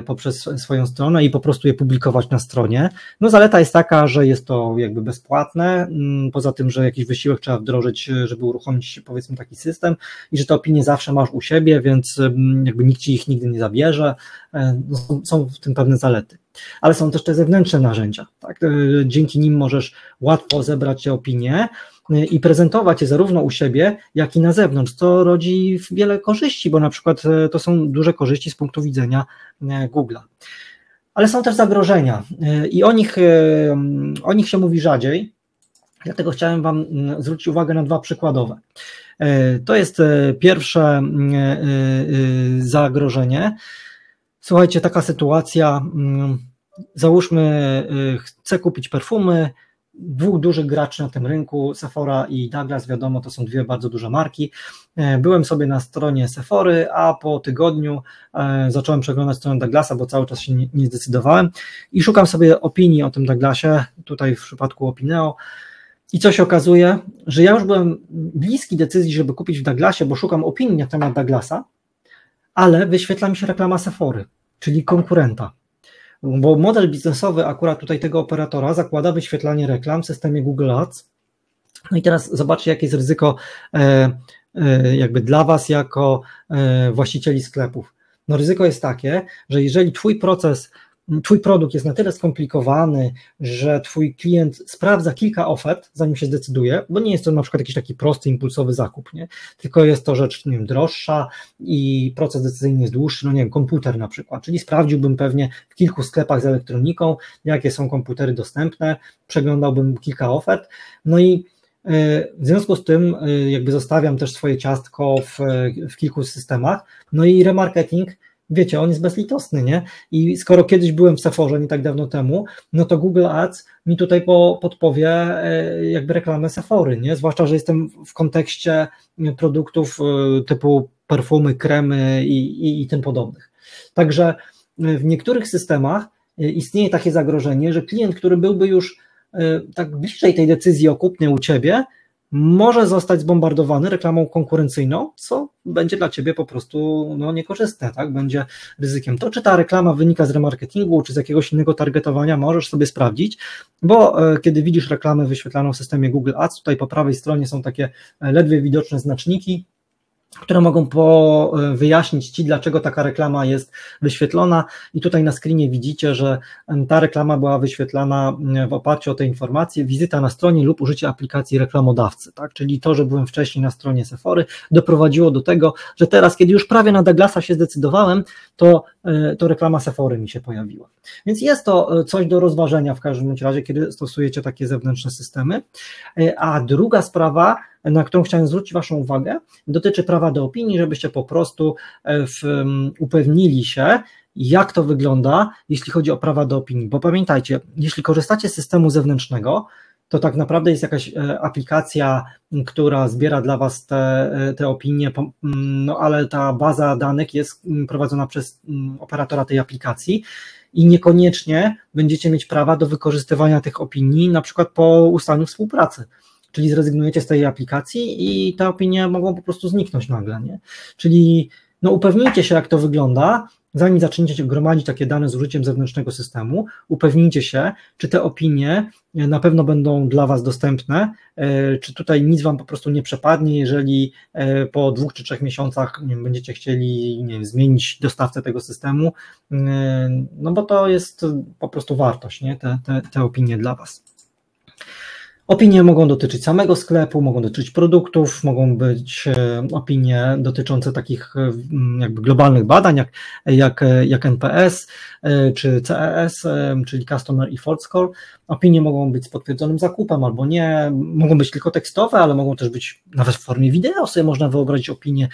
poprzez swoją stronę i po prostu je publikować na stronie. No zaleta jest taka, że jest to jakby bezpłatne, poza tym, że jakiś wysiłek trzeba wdrożyć, żeby uruchomić powiedzmy taki system i że te opinie zawsze masz u siebie, więc jakby nikt Ci ich nigdy nie zabierze. Są w tym pewne zalety. Ale są też te zewnętrzne narzędzia, tak? Dzięki nim możesz łatwo zebrać te opinie i prezentować je zarówno u siebie, jak i na zewnątrz, co rodzi wiele korzyści, bo na przykład to są duże korzyści z punktu widzenia Google'a. Ale są też zagrożenia i o nich się mówi rzadziej, dlatego chciałem Wam zwrócić uwagę na dwa przykładowe. To jest pierwsze zagrożenie. Słuchajcie, taka sytuacja, załóżmy, chcę kupić perfumy, dwóch dużych graczy na tym rynku, Sephora i Douglas, wiadomo, to są dwie bardzo duże marki. Byłem sobie na stronie Sephory, a po tygodniu zacząłem przeglądać stronę Douglasa, bo cały czas się nie zdecydowałem i szukam sobie opinii o tym Douglasie, tutaj w przypadku Opineo. I co się okazuje, że ja już byłem bliski decyzji, żeby kupić w Douglasie, bo szukam opinii na temat Douglasa, ale wyświetla mi się reklama Sephory, czyli konkurenta. Bo model biznesowy akurat tutaj tego operatora zakłada wyświetlanie reklam w systemie Google Ads. No i teraz zobaczcie, jakie jest ryzyko jakby dla Was jako właścicieli sklepów. No ryzyko jest takie, że jeżeli Twój produkt jest na tyle skomplikowany, że Twój klient sprawdza kilka ofert, zanim się zdecyduje, bo nie jest to na przykład jakiś taki prosty, impulsowy zakup, nie? Tylko jest to rzecz, nie wiem, droższa i proces decyzyjny jest dłuższy, no nie wiem, komputer na przykład, czyli sprawdziłbym pewnie w kilku sklepach z elektroniką, jakie są komputery dostępne, przeglądałbym kilka ofert, no i w związku z tym jakby zostawiam też swoje ciastko w kilku systemach, no i remarketing, wiecie, on jest bezlitosny, nie? I skoro kiedyś byłem w Sephorze nie tak dawno temu, no to Google Ads mi tutaj podpowie jakby reklamę Sephory, nie? Zwłaszcza, że jestem w kontekście produktów typu perfumy, kremy i tym podobnych. Także w niektórych systemach istnieje takie zagrożenie, że klient, który byłby już tak bliżej tej decyzji o kupnie u Ciebie, może zostać zbombardowany reklamą konkurencyjną, co będzie dla Ciebie po prostu no, niekorzystne, tak? Będzie ryzykiem. To, czy ta reklama wynika z remarketingu, czy z jakiegoś innego targetowania, możesz sobie sprawdzić, bo kiedy widzisz reklamę wyświetlaną w systemie Google Ads, tutaj po prawej stronie są takie ledwie widoczne znaczniki, które mogą wyjaśnić Ci, dlaczego taka reklama jest wyświetlona i tutaj na screenie widzicie, że ta reklama była wyświetlana w oparciu o te informacje, wizyta na stronie lub użycie aplikacji reklamodawcy, tak? Czyli to, że byłem wcześniej na stronie Sephory doprowadziło do tego, że teraz, kiedy już prawie na Douglasa się zdecydowałem, to reklama Sephory mi się pojawiła. Więc jest to coś do rozważenia w każdym razie, kiedy stosujecie takie zewnętrzne systemy. A druga sprawa, na którą chciałem zwrócić Waszą uwagę, dotyczy prawa do opinii, żebyście po prostu upewnili się, jak to wygląda, jeśli chodzi o prawa do opinii, bo pamiętajcie, jeśli korzystacie z systemu zewnętrznego, to tak naprawdę jest jakaś aplikacja, która zbiera dla Was te opinie, no ale ta baza danych jest prowadzona przez operatora tej aplikacji i niekoniecznie będziecie mieć prawa do wykorzystywania tych opinii, na przykład po ustaleniu współpracy. Czyli zrezygnujecie z tej aplikacji i te opinie mogą po prostu zniknąć nagle, nie? Czyli no upewnijcie się, jak to wygląda, zanim zaczniecie gromadzić takie dane z użyciem zewnętrznego systemu, upewnijcie się, czy te opinie na pewno będą dla Was dostępne, czy tutaj nic Wam po prostu nie przepadnie, jeżeli po 2 czy 3 miesiącach nie wiem, będziecie chcieli nie wiem, zmienić dostawcę tego systemu, no bo to jest po prostu wartość, nie? Te opinie dla Was. Opinie mogą dotyczyć samego sklepu, mogą dotyczyć produktów, mogą być opinie dotyczące takich jakby globalnych badań jak NPS czy CES, czyli Customer Effort Score. Opinie mogą być z potwierdzonym zakupem albo nie, mogą być tylko tekstowe, ale mogą też być nawet w formie wideo, sobie można wyobrazić opinie,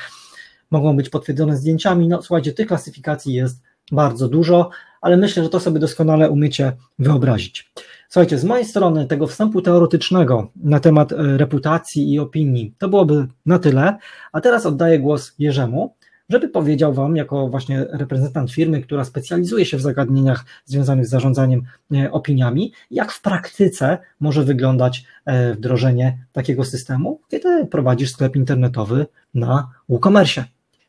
mogą być potwierdzone zdjęciami. No słuchajcie, tych klasyfikacji jest bardzo dużo, ale myślę, że to sobie doskonale umiecie wyobrazić. Słuchajcie, z mojej strony tego wstępu teoretycznego na temat reputacji i opinii to byłoby na tyle, a teraz oddaję głos Jerzemu, żeby powiedział Wam, jako właśnie reprezentant firmy, która specjalizuje się w zagadnieniach związanych z zarządzaniem opiniami, jak w praktyce może wyglądać wdrożenie takiego systemu, kiedy prowadzisz sklep internetowy na WooCommerce.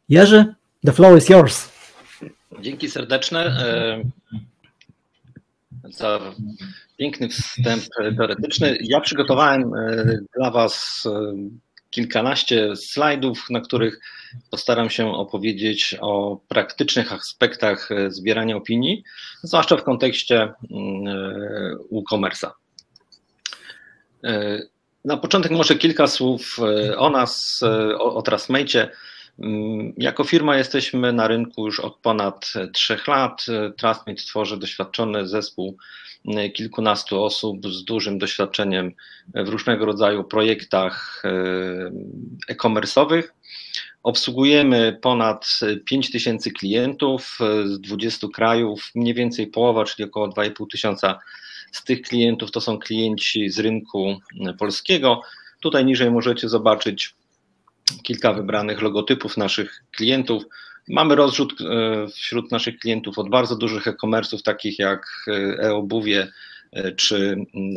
Jerzy, the floor is yours. Dzięki serdeczne za piękny wstęp teoretyczny. Ja przygotowałem dla Was kilkanaście slajdów, na których postaram się opowiedzieć o praktycznych aspektach zbierania opinii, zwłaszcza w kontekście WooCommerce'a. Na początek może kilka słów o nas, o TrustMate'cie. Jako firma jesteśmy na rynku już od ponad 3 lat. TrustMate tworzy doświadczony zespół kilkunastu osób z dużym doświadczeniem w różnego rodzaju projektach e-commerce'owych. Obsługujemy ponad 5000 klientów z 20 krajów, mniej więcej połowa, czyli około 2500 z tych klientów to są klienci z rynku polskiego. Tutaj niżej możecie zobaczyć kilka wybranych logotypów naszych klientów. Mamy rozrzut wśród naszych klientów od bardzo dużych e-commerce'ów, takich jak e-obuwie czy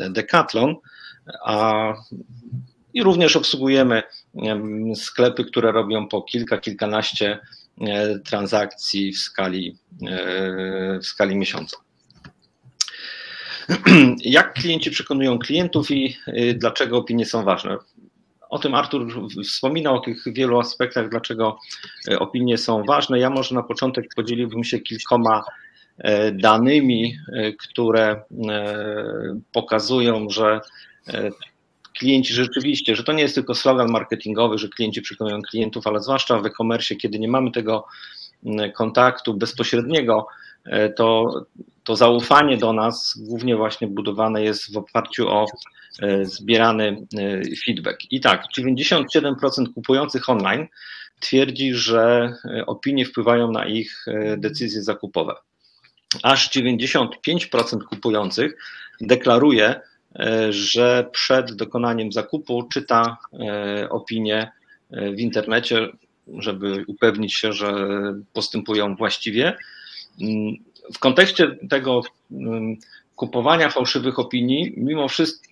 Decathlon, i również obsługujemy sklepy, które robią po kilkanaście transakcji w skali miesiąca. Jak klienci przekonują klientów i dlaczego opinie są ważne? O tym Artur wspominał, o tych wielu aspektach, dlaczego opinie są ważne. Ja może na początek podzieliłbym się kilkoma danymi, które pokazują, że klienci rzeczywiście, że to nie jest tylko slogan marketingowy, że klienci przekonują klientów, ale zwłaszcza w e-commerce, kiedy nie mamy tego kontaktu bezpośredniego, to zaufanie do nas głównie właśnie budowane jest w oparciu o zbierany feedback. I tak, 97% kupujących online twierdzi, że opinie wpływają na ich decyzje zakupowe. Aż 95% kupujących deklaruje, że przed dokonaniem zakupu czyta opinie w internecie, żeby upewnić się, że postępują właściwie. W kontekście tego kupowania fałszywych opinii, mimo wszystko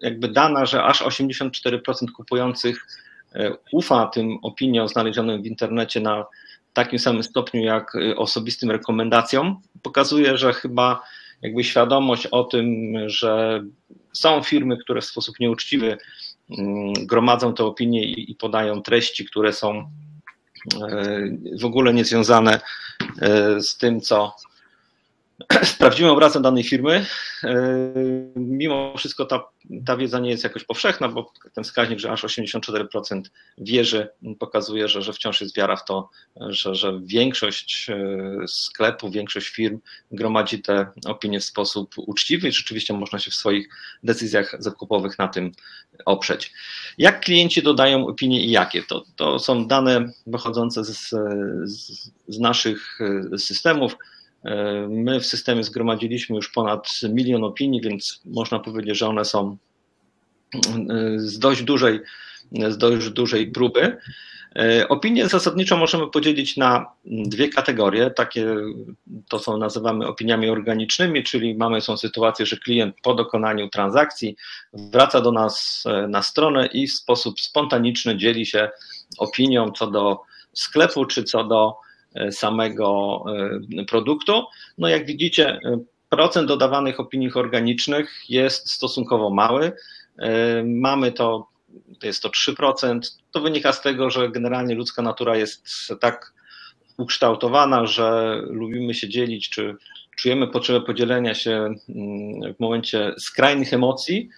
jakby dana, że aż 84% kupujących ufa tym opiniom znalezionym w internecie na takim samym stopniu jak osobistym rekomendacjom, pokazuje, że chyba jakby świadomość o tym, że są firmy, które w sposób nieuczciwy gromadzą te opinie i podają treści, które są w ogóle niezwiązane z tym, co z prawdziwym obrazem danej firmy. Mimo wszystko ta wiedza nie jest jakoś powszechna, bo ten wskaźnik, że aż 84% wierzy, pokazuje, że wciąż jest wiara w to, że większość sklepów, większość firm gromadzi te opinie w sposób uczciwy i rzeczywiście można się w swoich decyzjach zakupowych na tym oprzeć. Jak klienci dodają opinie i jakie? To są dane pochodzące z naszych systemów. My w systemie zgromadziliśmy już ponad 1 milion opinii, więc można powiedzieć, że one są z dość dużej próby. Opinie zasadniczo możemy podzielić na 2 kategorie. Takie to są nazywamy opiniami organicznymi, czyli są sytuacje, że klient po dokonaniu transakcji wraca do nas na stronę i w sposób spontaniczny dzieli się opinią co do sklepu czy co do samego produktu. No jak widzicie, procent dodawanych opinii organicznych jest stosunkowo mały. Mamy to jest 3%. To wynika z tego, że generalnie ludzka natura jest tak ukształtowana, że lubimy się dzielić, czy czujemy potrzebę podzielenia się w momencie skrajnych emocji,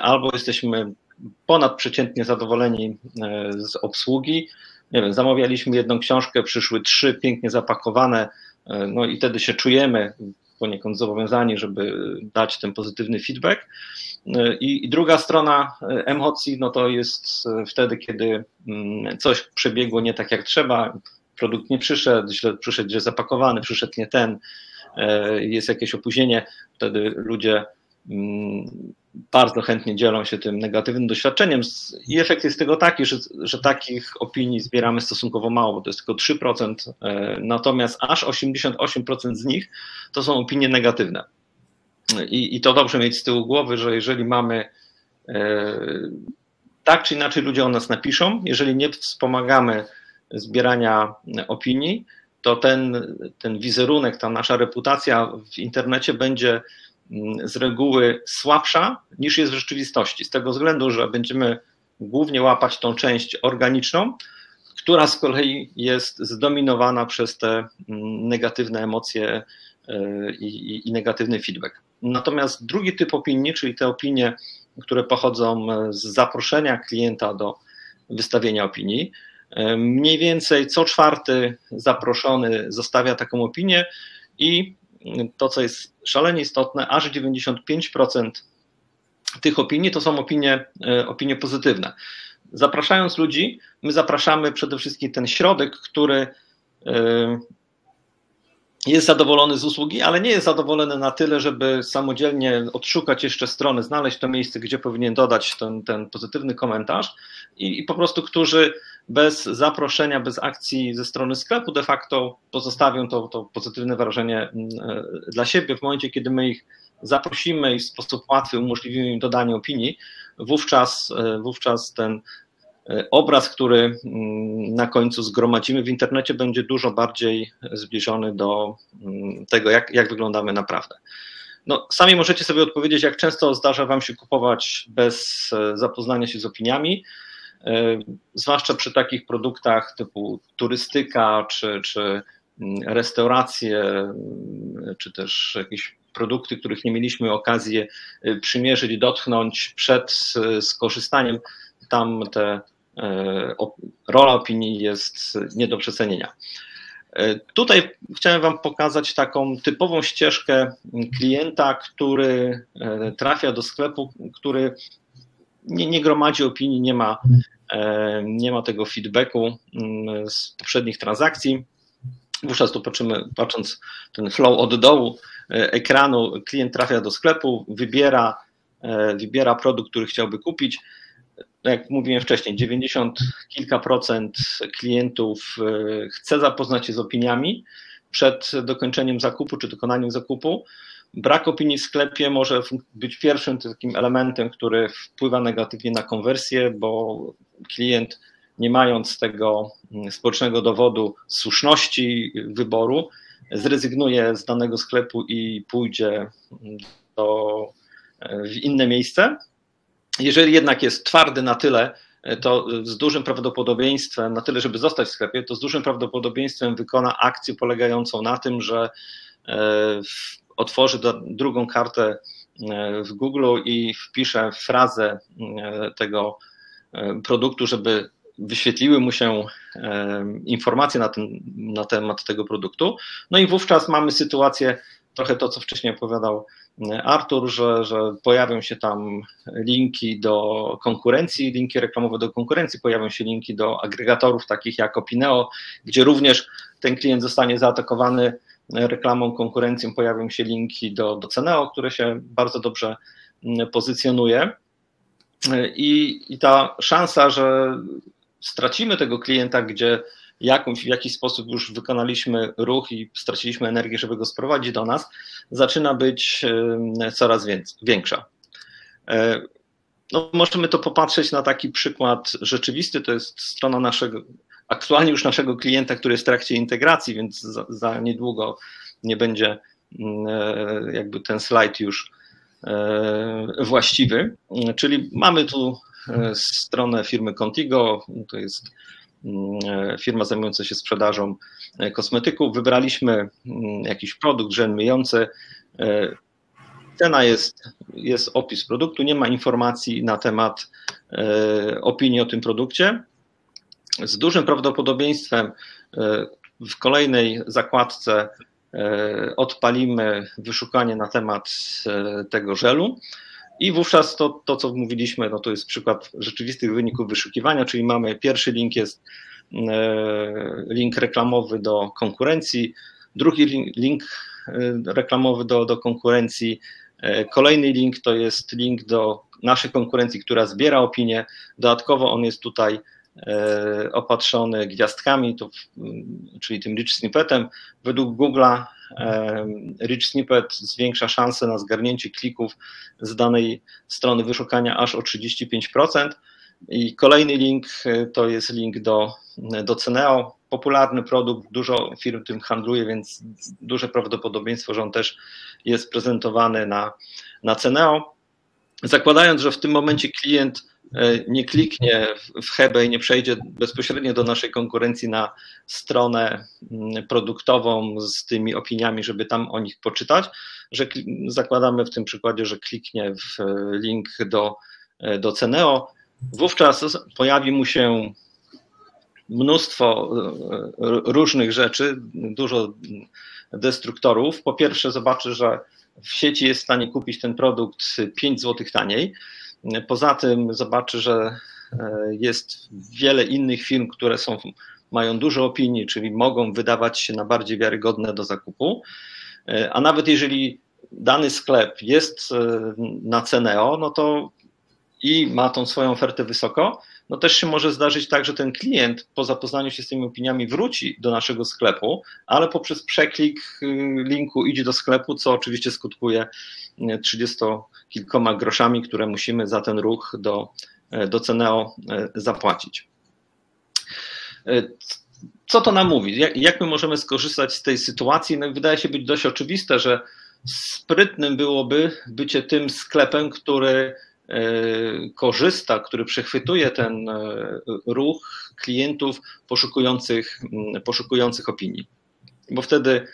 albo jesteśmy ponadprzeciętnie zadowoleni z obsługi. Nie wiem, zamawialiśmy jedną książkę, przyszły 3 pięknie zapakowane, no i wtedy się czujemy poniekąd zobowiązani, żeby dać ten pozytywny feedback. I druga strona emocji, no to jest wtedy, kiedy coś przebiegło nie tak jak trzeba, produkt nie przyszedł, źle przyszedł, że zapakowany, przyszedł nie ten, jest jakieś opóźnienie, wtedy ludzie bardzo chętnie dzielą się tym negatywnym doświadczeniem i efekt jest tego taki, że takich opinii zbieramy stosunkowo mało, bo to jest tylko 3%, natomiast aż 88% z nich to są opinie negatywne. I to dobrze mieć z tyłu głowy, że jeżeli mamy tak czy inaczej ludzie o nas napiszą, jeżeli nie wspomagamy zbierania opinii, to ten wizerunek, ta nasza reputacja w internecie będzie z reguły słabsza niż jest w rzeczywistości. Z tego względu, że będziemy głównie łapać tą część organiczną, która z kolei jest zdominowana przez te negatywne emocje i negatywny feedback. Natomiast drugi typ opinii, czyli te opinie, które pochodzą z zaproszenia klienta do wystawienia opinii, mniej więcej co czwarty zaproszony zostawia taką opinię i to, co jest szalenie istotne, aż 95% tych opinii to są opinie pozytywne. Zapraszając ludzi, my zapraszamy przede wszystkim ten środek, który jest zadowolony z usługi, ale nie jest zadowolony na tyle, żeby samodzielnie odszukać jeszcze strony, znaleźć to miejsce, gdzie powinien dodać ten pozytywny komentarz i po prostu, którzy bez zaproszenia, bez akcji ze strony sklepu de facto pozostawią to pozytywne wrażenie dla siebie. W momencie, kiedy my ich zaprosimy i w sposób łatwy umożliwimy im dodanie opinii, wówczas ten obraz, który na końcu zgromadzimy w internecie, będzie dużo bardziej zbliżony do tego, jak wyglądamy naprawdę. No, sami możecie sobie odpowiedzieć, jak często zdarza wam się kupować bez zapoznania się z opiniami, zwłaszcza przy takich produktach typu turystyka, czy restauracje, czy też jakieś produkty, których nie mieliśmy okazji przymierzyć, dotknąć przed skorzystaniem. Tam rola opinii jest nie do przecenienia. Tutaj chciałem wam pokazać taką typową ścieżkę klienta, który trafia do sklepu, który nie gromadzi opinii, nie ma tego feedbacku z poprzednich transakcji. Wówczas tu patrząc ten flow od dołu ekranu, klient trafia do sklepu, wybiera produkt, który chciałby kupić. Jak mówiłem wcześniej, 90 kilka procent klientów chce zapoznać się z opiniami przed dokończeniem zakupu czy dokonaniem zakupu. Brak opinii w sklepie może być pierwszym takim elementem, który wpływa negatywnie na konwersję, bo klient, nie mając tego społecznego dowodu słuszności wyboru, zrezygnuje z danego sklepu i pójdzie w inne miejsce. Jeżeli jednak jest twardy na tyle, to z dużym prawdopodobieństwem, na tyle, żeby zostać w sklepie, to z dużym prawdopodobieństwem wykona akcję polegającą na tym, że otworzy drugą kartę w Google i wpisze frazę tego produktu, żeby wyświetliły mu się informacje na temat tego produktu. No i wówczas mamy sytuację, trochę to, co wcześniej opowiadał Artur, że pojawią się tam linki do konkurencji, linki reklamowe do konkurencji, pojawią się linki do agregatorów takich jak Opineo, gdzie również ten klient zostanie zaatakowany reklamą, konkurencją, pojawią się linki do Ceneo, które się bardzo dobrze pozycjonuje i ta szansa, że stracimy tego klienta, gdzie w jakiś sposób już wykonaliśmy ruch i straciliśmy energię, żeby go sprowadzić do nas, zaczyna być coraz większa. No, możemy to popatrzeć na taki przykład rzeczywisty, to jest strona aktualnie już naszego klienta, który jest w trakcie integracji, więc za niedługo nie będzie jakby ten slajd już właściwy, czyli mamy tu stronę firmy Contigo, to jest firma zajmująca się sprzedażą kosmetyków. Wybraliśmy jakiś produkt żel myjący. Cena jest opis produktu, nie ma informacji na temat opinii o tym produkcie. Z dużym prawdopodobieństwem w kolejnej zakładce odpalimy wyszukanie na temat tego żelu. I wówczas to co mówiliśmy, no to jest przykład rzeczywistych wyników wyszukiwania, czyli mamy pierwszy link jest link reklamowy do konkurencji, drugi link reklamowy do konkurencji, kolejny link to jest link do naszej konkurencji, która zbiera opinię. Dodatkowo on jest tutaj opatrzony gwiazdkami, czyli tym Rich Snippetem. Według Google'a Rich Snippet zwiększa szanse na zgarnięcie klików z danej strony wyszukania aż o 35%. I kolejny link to jest link do Ceneo. Popularny produkt, dużo firm tym handluje, więc duże prawdopodobieństwo, że on też jest prezentowany na Ceneo. Zakładając, że w tym momencie klient nie kliknie w hebę i nie przejdzie bezpośrednio do naszej konkurencji na stronę produktową z tymi opiniami, żeby tam o nich poczytać, że zakładamy w tym przykładzie, że kliknie w link do Ceneo, wówczas pojawi mu się mnóstwo różnych rzeczy, dużo destruktorów. Po pierwsze zobaczy, że w sieci jest w stanie kupić ten produkt 5 zł taniej. Poza tym zobaczy, że jest wiele innych firm, które mają dużo opinii, czyli mogą wydawać się na bardziej wiarygodne do zakupu. A nawet jeżeli dany sklep jest na Ceneo, no to i ma tą swoją ofertę wysoko, no też się może zdarzyć tak, że ten klient po zapoznaniu się z tymi opiniami wróci do naszego sklepu, ale poprzez przeklik linku idzie do sklepu, co oczywiście skutkuje 30 kilkoma groszami, które musimy za ten ruch do Ceneo zapłacić. Co to nam mówi? Jak my możemy skorzystać z tej sytuacji? No, wydaje się być dość oczywiste, że sprytnym byłoby bycie tym sklepem, który korzysta, który przechwytuje ten ruch klientów poszukujących opinii. Bo wtedy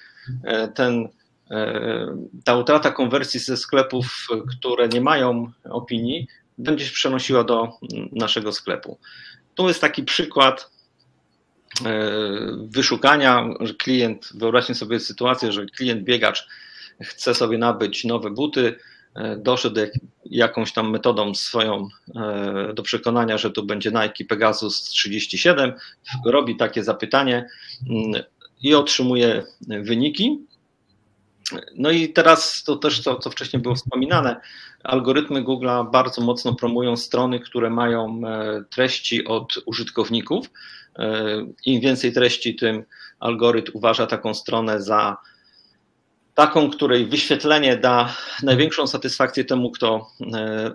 ta utrata konwersji ze sklepów, które nie mają opinii, będzie się przenosiła do naszego sklepu. Tu jest taki przykład wyszukania, że klient, wyobraźmy sobie sytuację, że klient biegacz chce sobie nabyć nowe buty, doszedł jakąś tam metodą swoją do przekonania, że tu będzie Nike Pegasus 37, robi takie zapytanie i otrzymuje wyniki. No i teraz to też, co wcześniej było wspominane, algorytmy Google'a bardzo mocno promują strony, które mają treści od użytkowników. Im więcej treści, tym algorytm uważa taką stronę za taką, której wyświetlenie da największą satysfakcję temu, kto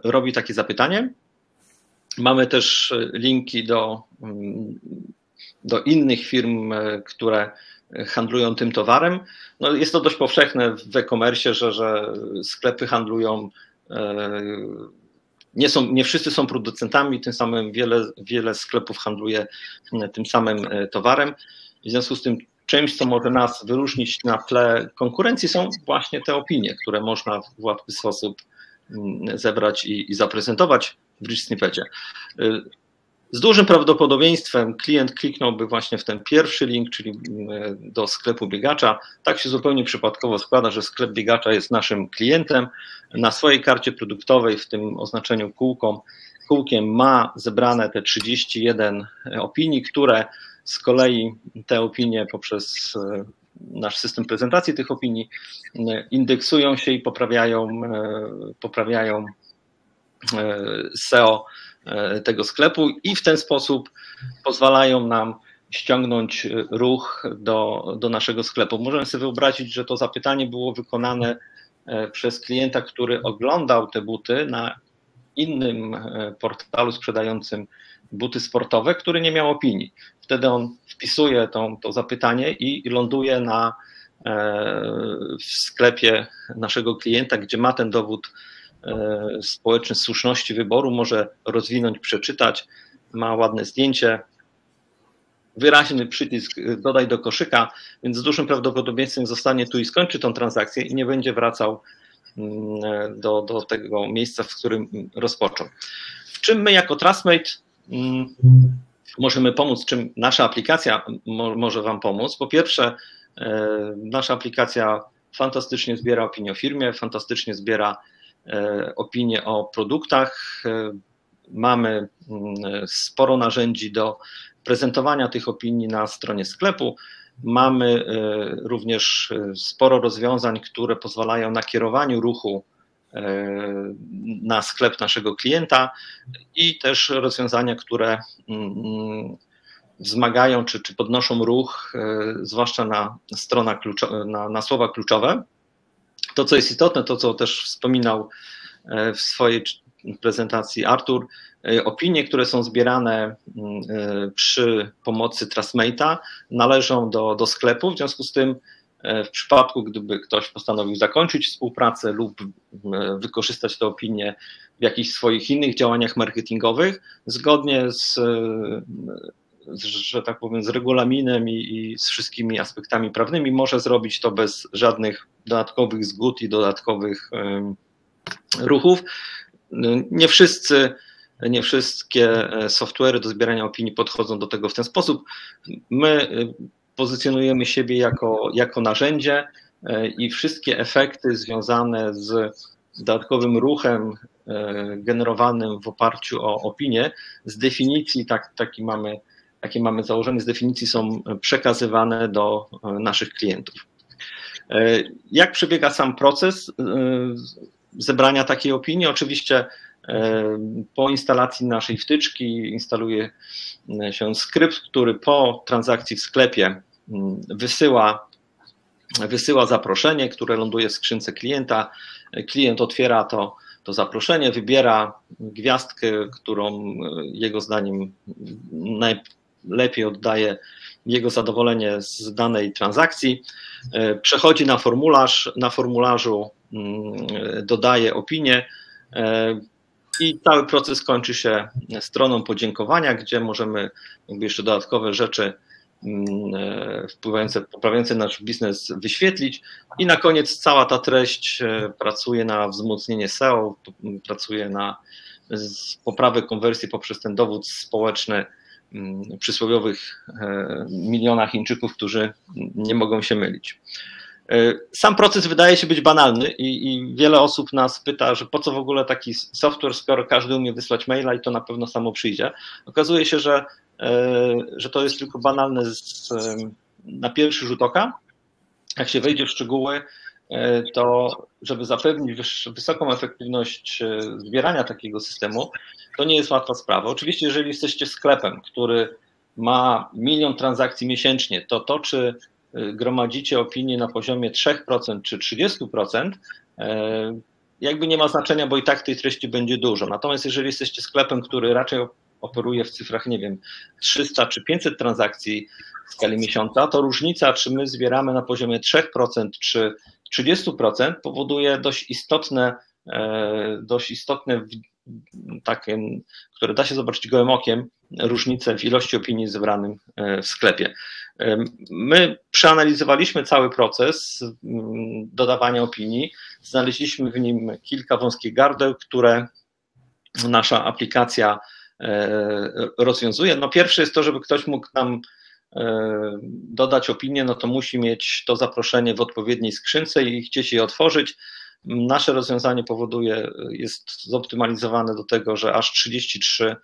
robi takie zapytanie. Mamy też linki do innych firm, które handlują tym towarem. No jest to dość powszechne w e-commerce, że sklepy handlują, nie wszyscy są producentami, tym samym wiele sklepów handluje tym samym towarem. W związku z tym czymś, co może nas wyróżnić na tle konkurencji, są właśnie te opinie, które można w łatwy sposób zebrać i zaprezentować w Rich Snippecie. Z dużym prawdopodobieństwem klient kliknąłby właśnie w ten pierwszy link, czyli do sklepu biegacza. Tak się zupełnie przypadkowo składa, że sklep biegacza jest naszym klientem. Na swojej karcie produktowej w tym oznaczeniu kółkiem ma zebrane te 31 opinii, które z kolei te opinie poprzez nasz system prezentacji tych opinii indeksują się i poprawiają SEO tego sklepu i w ten sposób pozwalają nam ściągnąć ruch do naszego sklepu. Możemy sobie wyobrazić, że to zapytanie było wykonane przez klienta, który oglądał te buty na innym portalu sprzedającym buty sportowe, który nie miał opinii. Wtedy on wpisuje to zapytanie i ląduje w sklepie naszego klienta, gdzie ma ten dowód społeczny słuszności wyboru, może rozwinąć, przeczytać, ma ładne zdjęcie, wyraźny przycisk dodaj do koszyka, więc z dużym prawdopodobieństwem zostanie tu i skończy tą transakcję i nie będzie wracał do tego miejsca, w którym rozpoczął. W czym my jako TrustMate możemy pomóc, czym nasza aplikacja może Wam pomóc? Po pierwsze, nasza aplikacja fantastycznie zbiera opinie o firmie, fantastycznie zbiera opinie o produktach. Mamy sporo narzędzi do prezentowania tych opinii na stronie sklepu. Mamy również sporo rozwiązań, które pozwalają na kierowaniu ruchu na sklep naszego klienta i też rozwiązania, które wzmagają czy podnoszą ruch, zwłaszcza na słowa kluczowe. To, co jest istotne, to co też wspominał w swojej prezentacji Artur, opinie, które są zbierane przy pomocy TrustMate'a należą do sklepu, w związku z tym w przypadku, gdyby ktoś postanowił zakończyć współpracę lub wykorzystać te opinie w jakichś swoich innych działaniach marketingowych, zgodnie że tak powiem, z regulaminem i z wszystkimi aspektami prawnymi, może zrobić to bez żadnych dodatkowych zgód i dodatkowych ruchów. Nie wszystkie software'y do zbierania opinii podchodzą do tego w ten sposób. My pozycjonujemy siebie jako narzędzie i wszystkie efekty związane z dodatkowym ruchem generowanym w oparciu o opinię z definicji, takie mamy założenie, z definicji są przekazywane do naszych klientów. Jak przebiega sam proces zebrania takiej opinii? Oczywiście po instalacji naszej wtyczki instaluje się skrypt, który po transakcji w sklepie wysyła zaproszenie, które ląduje w skrzynce klienta. Klient otwiera to zaproszenie, wybiera gwiazdkę, którą jego zdaniem najlepiej oddaje jego zadowolenie z danej transakcji. Przechodzi na formularz, na formularzu dodaje opinię i cały proces kończy się stroną podziękowania, gdzie możemy jakby jeszcze dodatkowe rzeczy poprawiające nasz biznes wyświetlić i na koniec cała ta treść pracuje na wzmocnienie SEO, pracuje na poprawę konwersji poprzez ten dowód społeczny przysłowiowych miliona Chińczyków, którzy nie mogą się mylić. Sam proces wydaje się być banalny i wiele osób nas pyta, że po co w ogóle taki software, skoro każdy umie wysłać maila i to na pewno samo przyjdzie. Okazuje się, że to jest tylko banalne na pierwszy rzut oka. Jak się wejdzie w szczegóły, to żeby zapewnić wysoką efektywność zbierania takiego systemu, to nie jest łatwa sprawa. Oczywiście, jeżeli jesteście sklepem, który ma 1 milion transakcji miesięcznie, to czy gromadzicie opinie na poziomie 3% czy 30%, jakby nie ma znaczenia, bo i tak tej treści będzie dużo. Natomiast jeżeli jesteście sklepem, który raczej operuje w cyfrach, nie wiem, 300 czy 500 transakcji w skali miesiąca, to różnica, czy my zbieramy na poziomie 3% czy 30%, powoduje dość istotne takie, które da się zobaczyć gołym okiem, różnice w ilości opinii zebranych w sklepie. My przeanalizowaliśmy cały proces dodawania opinii, znaleźliśmy w nim kilka wąskich gardeł, które nasza aplikacja rozwiązuje. Pierwsze jest to, żeby ktoś mógł nam dodać opinię, to musi mieć to zaproszenie w odpowiedniej skrzynce i chcieć je otworzyć. Nasze rozwiązanie jest zoptymalizowane do tego, że aż 33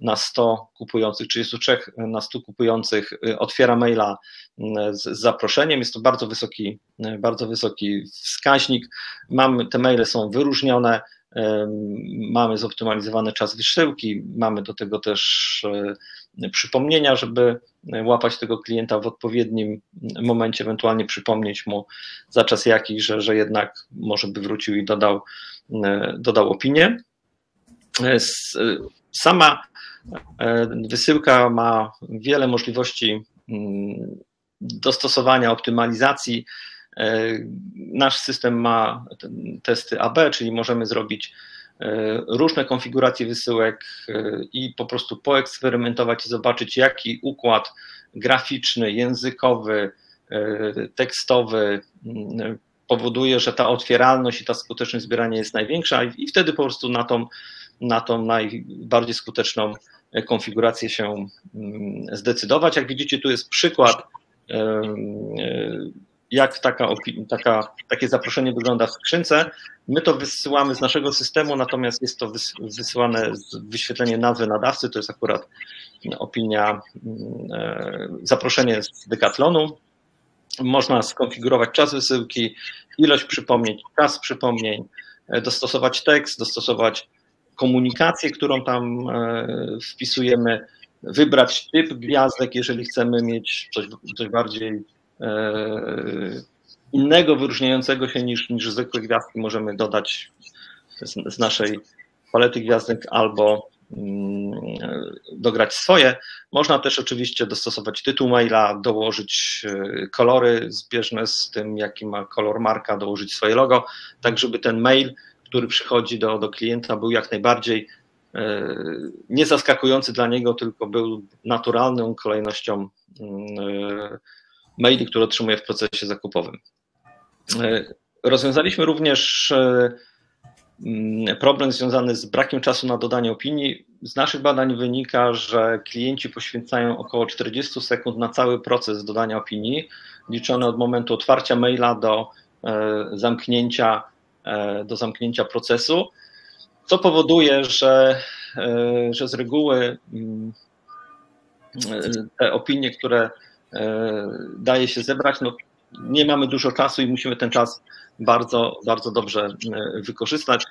na 100 kupujących, 33 na 100 kupujących otwiera maila z zaproszeniem. Jest to bardzo wysoki wskaźnik. Te maile są wyróżnione, mamy zoptymalizowany czas wysyłki, mamy do tego też przypomnienia, żeby łapać tego klienta w odpowiednim momencie, ewentualnie przypomnieć mu za czas jakiś, że jednak może by wrócił i dodał opinię. Sama wysyłka ma wiele możliwości dostosowania, optymalizacji. Nasz system ma testy AB, czyli możemy zrobić różne konfiguracje wysyłek i po prostu poeksperymentować i zobaczyć, jaki układ graficzny, językowy, tekstowy powoduje, że ta otwieralność i ta skuteczność zbierania jest największa i wtedy po prostu na tą najbardziej skuteczną konfigurację się zdecydować. Jak widzicie, tu jest przykład jak takie zaproszenie wygląda w skrzynce. My to wysyłamy z naszego systemu, natomiast jest to wysyłane z wyświetlenie nazwy nadawcy, to jest akurat opinia, zaproszenie z Decathlonu. Można skonfigurować czas wysyłki, ilość przypomnień, czas przypomnień, dostosować tekst, dostosować komunikację, którą tam wpisujemy, wybrać typ gwiazdek, jeżeli chcemy mieć coś bardziej innego, wyróżniającego się niż zwykłe gwiazdki, możemy dodać z naszej palety gwiazdek albo dograć swoje. Można też oczywiście dostosować tytuł maila, dołożyć kolory zbieżne z tym, jaki ma kolor marka, dołożyć swoje logo, tak żeby ten mail, który przychodzi do klienta, był jak najbardziej nie zaskakujący dla niego, tylko był naturalną kolejnością maili, które otrzymuje w procesie zakupowym. Rozwiązaliśmy również problem związany z brakiem czasu na dodanie opinii. Z naszych badań wynika, że klienci poświęcają około 40 sekund na cały proces dodania opinii, liczony od momentu otwarcia maila do zamknięcia procesu, co powoduje, że z reguły te opinie, które daje się zebrać, no nie mamy dużo czasu i musimy ten czas bardzo, bardzo dobrze wykorzystać.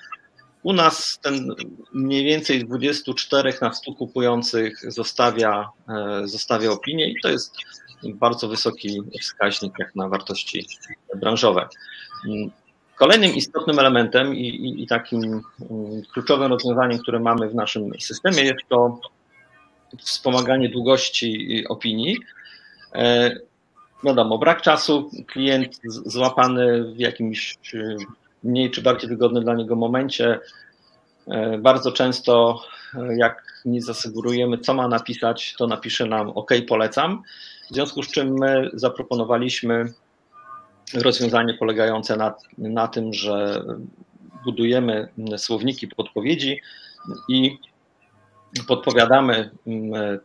U nas ten mniej więcej 24 na 100 kupujących zostawia opinię i to jest bardzo wysoki wskaźnik jak na wartości branżowe. Kolejnym istotnym elementem i takim kluczowym rozwiązaniem, które mamy w naszym systemie, jest to wspomaganie długości opinii. Wiadomo, brak czasu, klient złapany w jakimś mniej czy bardziej wygodnym dla niego momencie. Bardzo często, jak nie zasegurujemy, co ma napisać, to napisze nam OK, polecam. W związku z czym my zaproponowaliśmy rozwiązanie polegające na tym, że budujemy słowniki podpowiedzi i podpowiadamy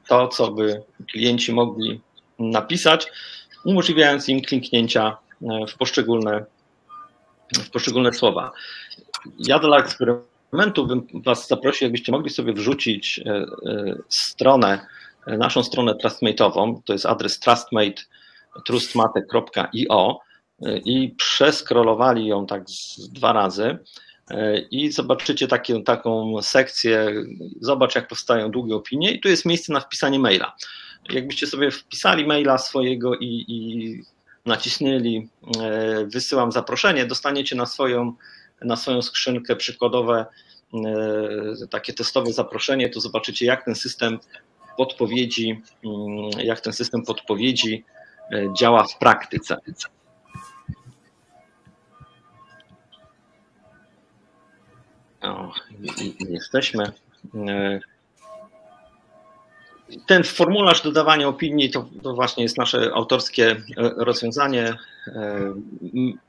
to, co by klienci mogli napisać, umożliwiając im kliknięcia w poszczególne słowa. Ja dla eksperymentu bym Was zaprosił, jakbyście mogli sobie wrzucić naszą stronę TrustMate'ową, to jest adres trustmate.io i przeskrolowali ją tak dwa razy i zobaczycie taką sekcję, zobacz jak powstają długie opinie i tu jest miejsce na wpisanie maila. Jakbyście sobie wpisali maila swojego i nacisnęli wysyłam zaproszenie, dostaniecie na swoją skrzynkę przykładowe takie testowe zaproszenie, to zobaczycie jak ten system podpowiedzi działa w praktyce. O, jesteśmy. Ten formularz dodawania opinii to właśnie jest nasze autorskie rozwiązanie.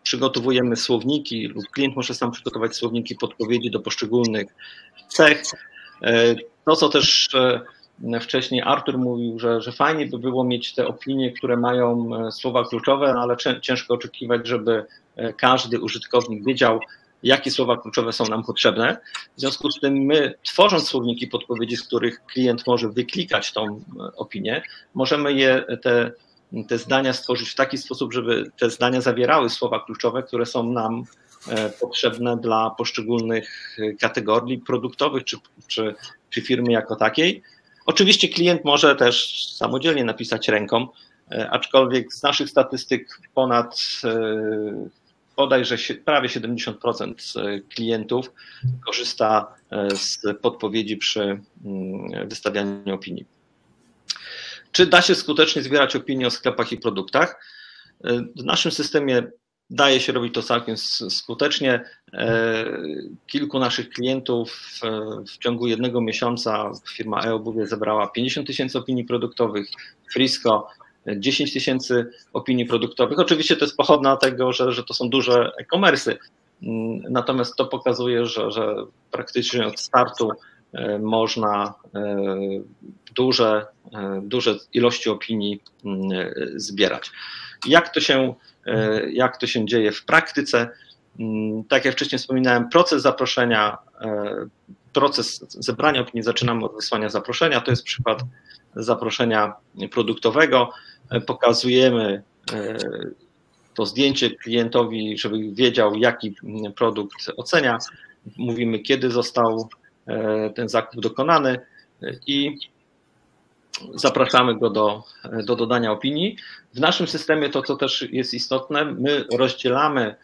Przygotowujemy słowniki lub klient może sam przygotować słowniki podpowiedzi do poszczególnych cech. To, co też wcześniej Artur mówił, że fajnie by było mieć te opinie, które mają słowa kluczowe, ale ciężko oczekiwać, żeby każdy użytkownik wiedział, jakie słowa kluczowe są nam potrzebne. W związku z tym my, tworząc słowniki podpowiedzi, z których klient może wyklikać tą opinię, możemy te zdania stworzyć w taki sposób, żeby te zdania zawierały słowa kluczowe, które są nam potrzebne dla poszczególnych kategorii produktowych czy firmy jako takiej. Oczywiście klient może też samodzielnie napisać ręką, aczkolwiek z naszych statystyk bodajże prawie 70% klientów korzysta z podpowiedzi przy wystawianiu opinii. Czy da się skutecznie zbierać opinie o sklepach i produktach? W naszym systemie daje się robić to całkiem skutecznie. Kilku naszych klientów w ciągu jednego miesiąca firma e-obuwie zebrała 50 000 opinii produktowych, Frisco 10 000 opinii produktowych. Oczywiście to jest pochodna tego, że to są duże e-commerce'y, natomiast to pokazuje, że praktycznie od startu można duże ilości opinii zbierać. Jak to się dzieje w praktyce? Tak jak wcześniej wspominałem, proces zaproszenia, proces zebrania opinii zaczynamy od wysłania zaproszenia. To jest przykład zaproszenia produktowego. Pokazujemy to zdjęcie klientowi, żeby wiedział, jaki produkt ocenia. Mówimy, kiedy został ten zakup dokonany i zapraszamy go do dodania opinii. W naszym systemie to, co też jest istotne, my rozdzielamy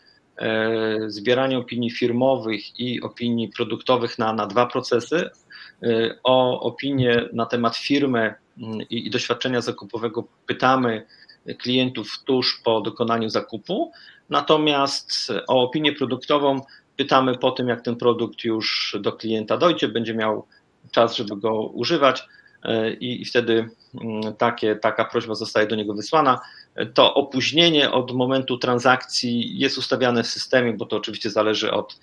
zbieranie opinii firmowych i opinii produktowych na dwa procesy. O opinię na temat firmy i doświadczenia zakupowego pytamy klientów tuż po dokonaniu zakupu, natomiast o opinię produktową pytamy po tym, jak ten produkt już do klienta dojdzie, będzie miał czas, żeby go używać i wtedy taka prośba zostaje do niego wysłana. To opóźnienie od momentu transakcji jest ustawiane w systemie, bo to oczywiście zależy od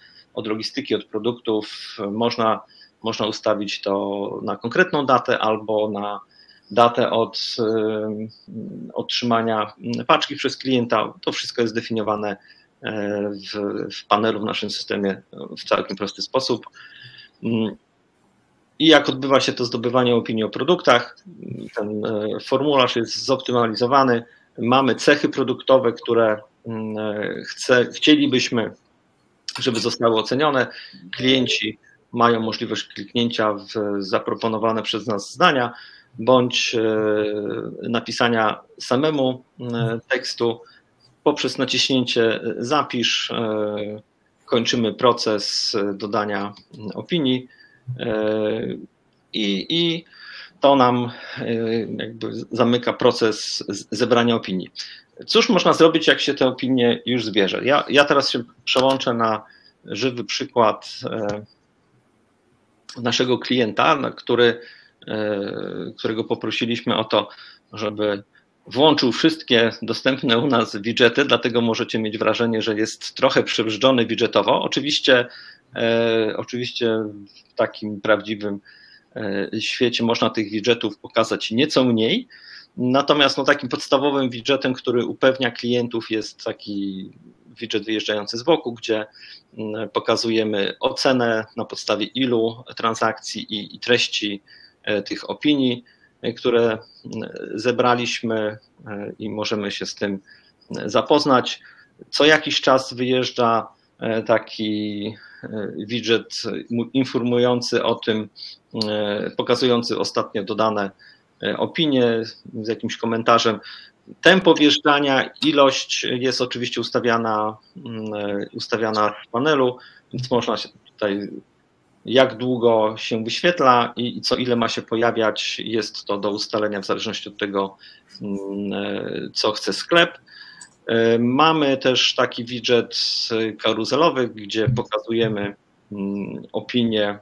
logistyki, od produktów. Można ustawić to na konkretną datę albo na datę od otrzymania paczki przez klienta. To wszystko jest definiowane w panelu w naszym systemie w całkiem prosty sposób. I jak odbywa się to zdobywanie opinii o produktach, ten formularz jest zoptymalizowany. Mamy cechy produktowe, które chcielibyśmy, żeby zostały ocenione. Klienci mają możliwość kliknięcia w zaproponowane przez nas zdania bądź napisania samemu tekstu. Poprzez naciśnięcie zapisz kończymy proces dodania opinii i to nam jakby zamyka proces zebrania opinii. Cóż można zrobić, jak się te opinie już zbierze? Ja teraz się przełączę na żywy przykład naszego klienta, którego poprosiliśmy o to, żeby włączył wszystkie dostępne u nas widżety, dlatego możecie mieć wrażenie, że jest trochę przebrzdzony widżetowo. Oczywiście w takim prawdziwym świecie można tych widżetów pokazać nieco mniej, natomiast takim podstawowym widżetem, który upewnia klientów, jest taki widżet wyjeżdżający z boku, gdzie pokazujemy ocenę na podstawie ilu transakcji i treści tych opinii, które zebraliśmy i możemy się z tym zapoznać. Co jakiś czas wyjeżdża taki widżet informujący o tym, pokazujący ostatnio dodane opinie z jakimś komentarzem. Tempo wjeżdżania, ilość jest oczywiście ustawiana w panelu, więc można się tutaj, jak długo się wyświetla i co ile ma się pojawiać, jest to do ustalenia w zależności od tego, co chce sklep. Mamy też taki widżet karuzelowy, gdzie pokazujemy opinie,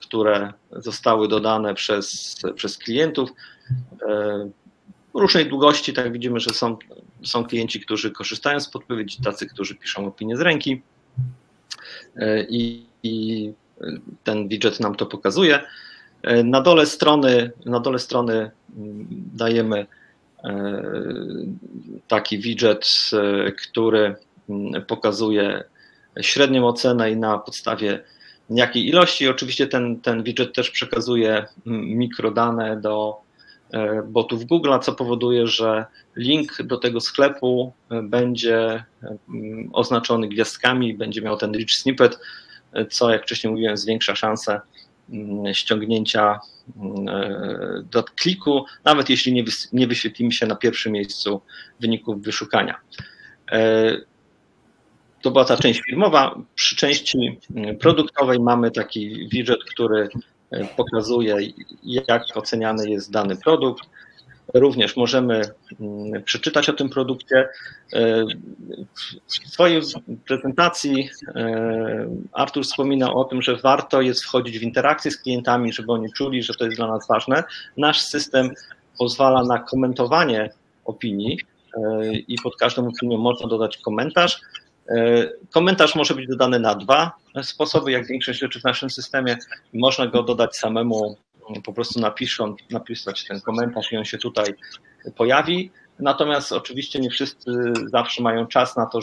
które zostały dodane przez klientów różnej długości. Tak widzimy, że są klienci, którzy korzystają z podpowiedzi, tacy, którzy piszą opinie z ręki i ten widżet nam to pokazuje. Na dole strony dajemy taki widżet, który pokazuje średnią ocenę i na podstawie jakiej ilości. Oczywiście ten widżet też przekazuje mikrodane do botów Google, co powoduje, że link do tego sklepu będzie oznaczony gwiazdkami, będzie miał ten Rich Snippet, co, jak wcześniej mówiłem, zwiększa szansę ściągnięcia do kliku, nawet jeśli nie wyświetlimy się na pierwszym miejscu wyników wyszukania. To była ta część firmowa. Przy części produktowej mamy taki widżet, który pokazuje, jak oceniany jest dany produkt. Również możemy przeczytać o tym produkcie. W swojej prezentacji Artur wspominał o tym, że warto jest wchodzić w interakcję z klientami, żeby oni czuli, że to jest dla nas ważne. Nasz system pozwala na komentowanie opinii i pod każdą opinią można dodać komentarz. Komentarz może być dodany na dwa sposoby, jak większość rzeczy w naszym systemie. Można go dodać samemu, po prostu napisać ten komentarz i on się tutaj pojawi. Natomiast oczywiście nie wszyscy zawsze mają czas na to,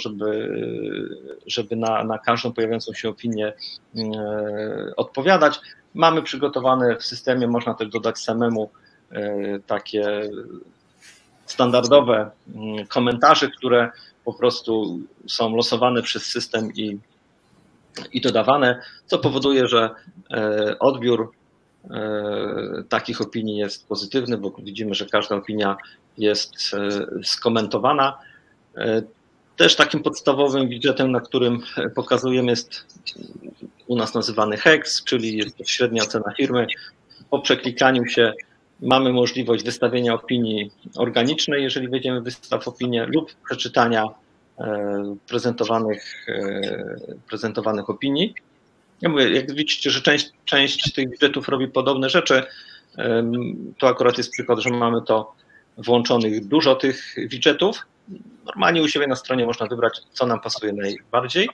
żeby na każdą pojawiającą się opinię odpowiadać. Mamy przygotowane w systemie, można też dodać samemu takie standardowe komentarze, które po prostu są losowane przez system i dodawane, co powoduje, że odbiór takich opinii jest pozytywny, bo widzimy, że każda opinia jest skomentowana. Też takim podstawowym widgetem, na którym pokazujemy, jest u nas nazywany hex, czyli jest to średnia cena firmy. Po przeklikaniu się mamy możliwość wystawienia opinii organicznej, jeżeli wejdziemy w wystaw opinię, lub przeczytania prezentowanych opinii. Ja mówię, jak widzicie, że część tych widgetów robi podobne rzeczy. To akurat jest przykład, że mamy to włączonych dużo tych widgetów. Normalnie u siebie na stronie można wybrać, co nam pasuje najbardziej.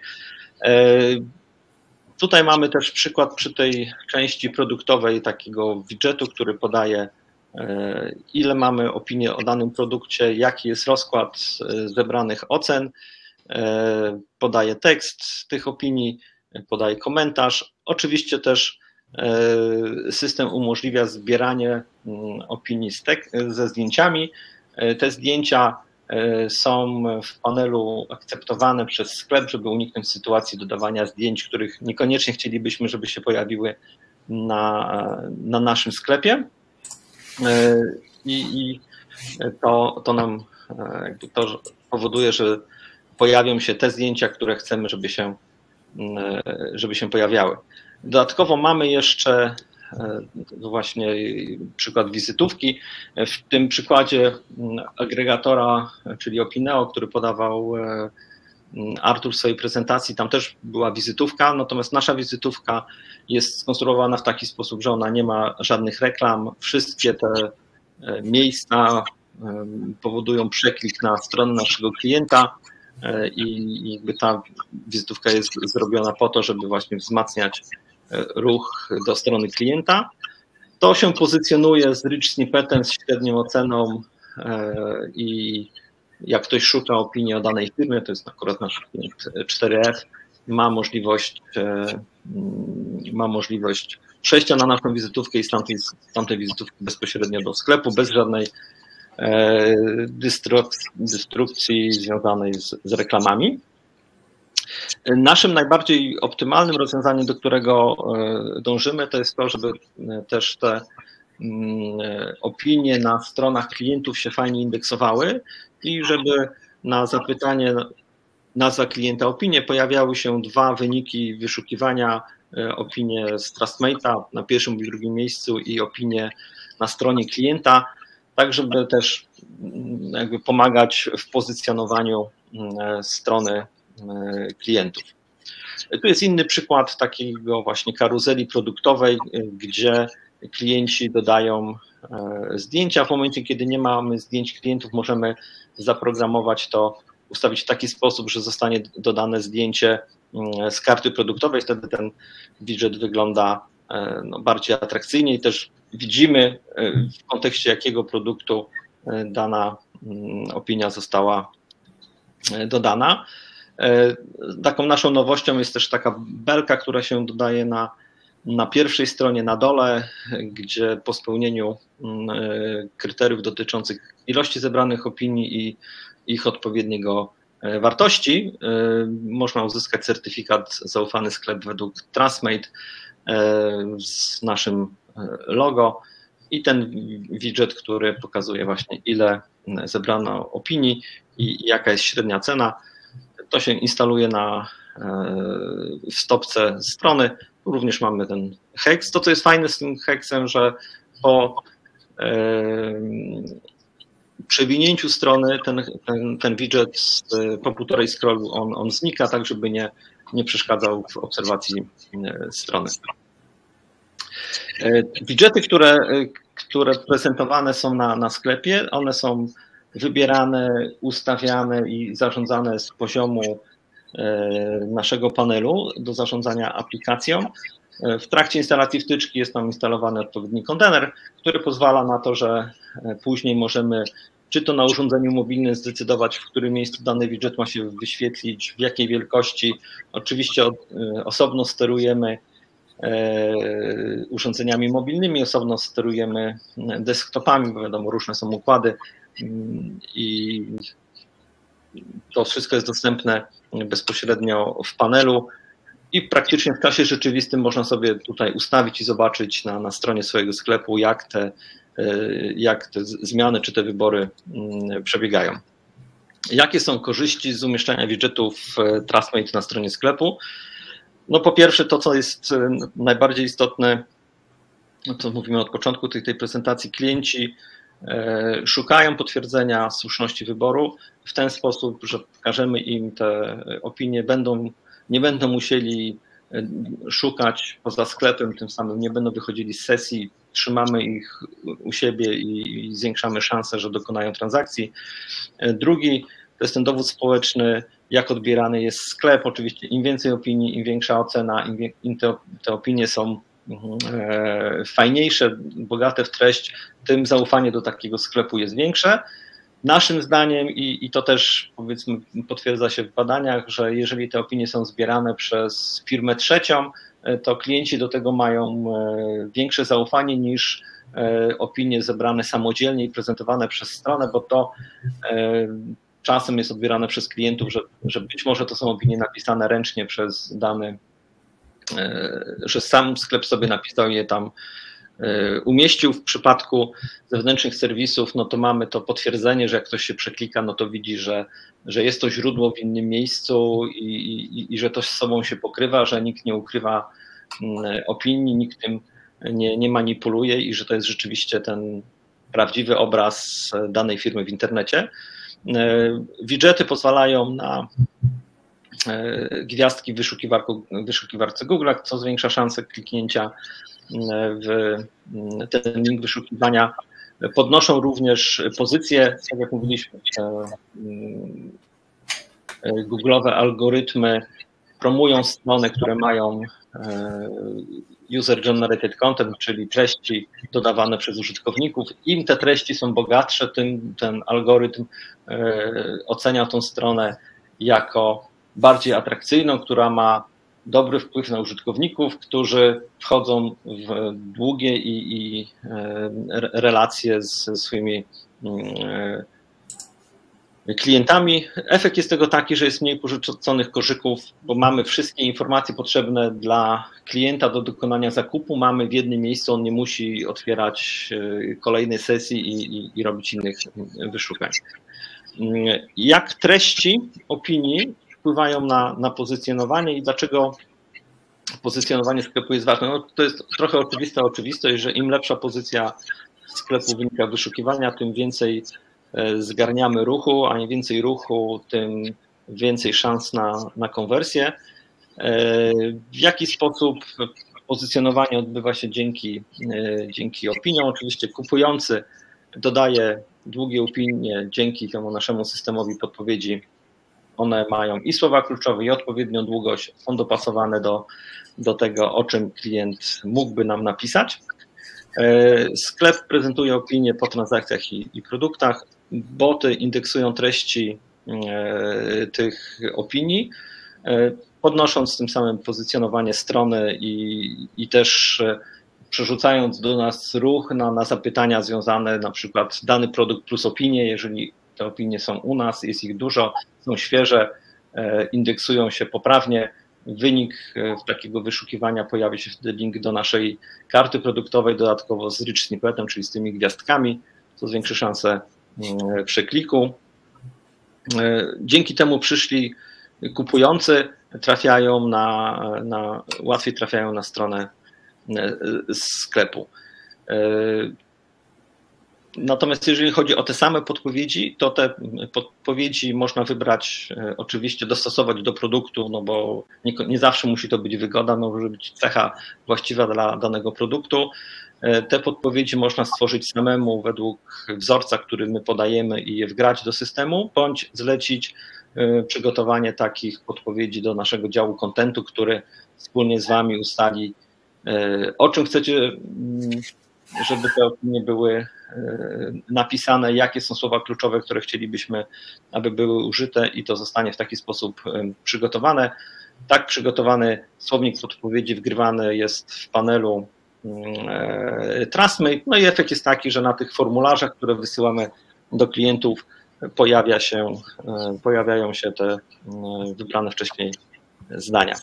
Tutaj mamy też przykład przy tej części produktowej takiego widgetu, który podaje, ile mamy opinii o danym produkcie, jaki jest rozkład zebranych ocen, podaje tekst tych opinii, podaje komentarz. Oczywiście też system umożliwia zbieranie opinii ze zdjęciami. Te zdjęcia są w panelu akceptowane przez sklep, żeby uniknąć sytuacji dodawania zdjęć, których niekoniecznie chcielibyśmy, żeby się pojawiły na naszym sklepie. I to nam jakby to powoduje, że pojawią się te zdjęcia, które chcemy, żeby się pojawiały. Dodatkowo mamy jeszcze właśnie przykład wizytówki. W tym przykładzie agregatora, czyli Opineo, który podawał Artur w swojej prezentacji, tam też była wizytówka, natomiast nasza wizytówka jest skonstruowana w taki sposób, że ona nie ma żadnych reklam. Wszystkie te miejsca powodują przeklik na stronę naszego klienta i jakby ta wizytówka jest zrobiona po to, żeby właśnie wzmacniać ruch do strony klienta. To się pozycjonuje z Rich Snippetem, z średnią oceną i jak ktoś szuka opinii o danej firmie, to jest akurat nasz klient 4F, ma możliwość przejścia na naszą wizytówkę i z tamtej wizytówki bezpośrednio do sklepu, bez żadnej destrukcji związanej z reklamami. Naszym najbardziej optymalnym rozwiązaniem, do którego dążymy, to jest to, żeby też te opinie na stronach klientów się fajnie indeksowały i żeby na zapytanie nazwa klienta opinie pojawiały się dwa wyniki wyszukiwania, opinie z TrustMate'a na pierwszym i drugim miejscu i opinie na stronie klienta, tak żeby też jakby pomagać w pozycjonowaniu strony klientów. Tu jest inny przykład takiego właśnie karuzeli produktowej, gdzie klienci dodają zdjęcia. W momencie, kiedy nie mamy zdjęć klientów, możemy zaprogramować to, ustawić w taki sposób, że zostanie dodane zdjęcie z karty produktowej. Wtedy ten widget wygląda bardziej atrakcyjnie i też widzimy, w kontekście jakiego produktu dana opinia została dodana. Taką naszą nowością jest też taka belka, która się dodaje na pierwszej stronie na dole, gdzie po spełnieniu kryteriów dotyczących ilości zebranych opinii i ich odpowiedniego wartości można uzyskać certyfikat zaufany sklep według TrustMate z naszym logo i ten widget, który pokazuje właśnie, ile zebrano opinii i jaka jest średnia cena. To się instaluje w stopce strony. Również mamy ten hex. To, co jest fajne z tym hexem, że po przewinięciu strony ten widget po półtorej scrollu on znika, tak żeby nie przeszkadzał w obserwacji strony. Widgety, które prezentowane są na sklepie, one są wybierane, ustawiane i zarządzane z poziomu naszego panelu do zarządzania aplikacją. W trakcie instalacji wtyczki jest nam instalowany odpowiedni kontener, który pozwala na to, że później możemy czy to na urządzeniu mobilnym zdecydować, w którym miejscu dany widżet ma się wyświetlić, w jakiej wielkości. Oczywiście osobno sterujemy urządzeniami mobilnymi, osobno sterujemy desktopami, bo wiadomo, różne są układy i to wszystko jest dostępne bezpośrednio w panelu i praktycznie w czasie rzeczywistym można sobie tutaj ustawić i zobaczyć na stronie swojego sklepu, jak te zmiany czy te wybory przebiegają. Jakie są korzyści z umieszczania widżetów TrustMate na stronie sklepu? No po pierwsze to, co jest najbardziej istotne, co mówimy od początku tej prezentacji, klienci szukają potwierdzenia słuszności wyboru w ten sposób, że pokażemy im te opinie, nie będą musieli szukać poza sklepem, tym samym nie będą wychodzili z sesji, trzymamy ich u siebie i zwiększamy szansę, że dokonają transakcji. Drugi to jest ten dowód społeczny, jak odbierany jest sklep. Oczywiście im więcej opinii, im większa ocena, im te opinie są fajniejsze, bogate w treść, tym zaufanie do takiego sklepu jest większe. Naszym zdaniem i to też powiedzmy potwierdza się w badaniach, że jeżeli te opinie są zbierane przez firmę trzecią, to klienci do tego mają większe zaufanie niż opinie zebrane samodzielnie i prezentowane przez stronę, bo to czasem jest odbierane przez klientów, że być może to są opinie napisane ręcznie przez dany, że sam sklep sobie napisał je tam, umieścił. W przypadku zewnętrznych serwisów, no to mamy to potwierdzenie, że jak ktoś się przeklika, no to widzi, że jest to źródło w innym miejscu i że to z sobą się pokrywa, że nikt nie ukrywa opinii, nikt tym nie manipuluje i że to jest rzeczywiście ten prawdziwy obraz danej firmy w internecie. Widżety pozwalają na gwiazdki w wyszukiwarce Google, co zwiększa szansę kliknięcia w ten link wyszukiwania. Podnoszą również pozycje, tak jak mówiliśmy, Google'owe algorytmy promują strony, które mają user generated content, czyli treści dodawane przez użytkowników. Im te treści są bogatsze, tym ten algorytm ocenia tą stronę jako bardziej atrakcyjną, która ma dobry wpływ na użytkowników, którzy wchodzą w długie i relacje ze swoimi klientami. Efekt jest tego taki, że jest mniej porzuconych koszyków, bo mamy wszystkie informacje potrzebne dla klienta do dokonania zakupu, mamy w jednym miejscu, on nie musi otwierać kolejnej sesji i robić innych wyszukań. Jak treści opinii wpływają na pozycjonowanie i dlaczego pozycjonowanie sklepu jest ważne? No, to jest trochę oczywistość, że im lepsza pozycja sklepu wynika wyszukiwania, tym więcej zgarniamy ruchu, a im więcej ruchu, tym więcej szans na konwersję. W jaki sposób pozycjonowanie odbywa się dzięki opiniom? Oczywiście kupujący dodaje długie opinie dzięki temu naszemu systemowi podpowiedzi. One mają i słowa kluczowe, i odpowiednią długość, są dopasowane do tego, o czym klient mógłby nam napisać. Sklep prezentuje opinie po transakcjach i produktach. Boty indeksują treści tych opinii, podnosząc tym samym pozycjonowanie strony i też przerzucając do nas ruch na zapytania związane na przykład dany produkt plus opinie, jeżeli te opinie są u nas, jest ich dużo, są świeże, indeksują się poprawnie. Wynik takiego wyszukiwania pojawi się wtedy link do naszej karty produktowej, dodatkowo z Rich Snippetem, czyli z tymi gwiazdkami, co zwiększy szansę przekliku. Dzięki temu przyszli kupujący trafiają łatwiej trafiają na stronę sklepu. Natomiast jeżeli chodzi o te same podpowiedzi, to te podpowiedzi można wybrać, oczywiście dostosować do produktu, no bo nie zawsze musi to być wygoda, no może być cecha właściwa dla danego produktu. Te podpowiedzi można stworzyć samemu według wzorca, który my podajemy i je wgrać do systemu, bądź zlecić przygotowanie takich podpowiedzi do naszego działu kontentu, który wspólnie z Wami ustali, o czym chcecie, żeby te opinie były napisane, jakie są słowa kluczowe, które chcielibyśmy, aby były użyte, i to zostanie w taki sposób przygotowane. Tak przygotowany słownik podpowiedzi wgrywany jest w panelu TrustMate, no i efekt jest taki, że na tych formularzach, które wysyłamy do klientów, pojawiają się te wybrane wcześniej zdania.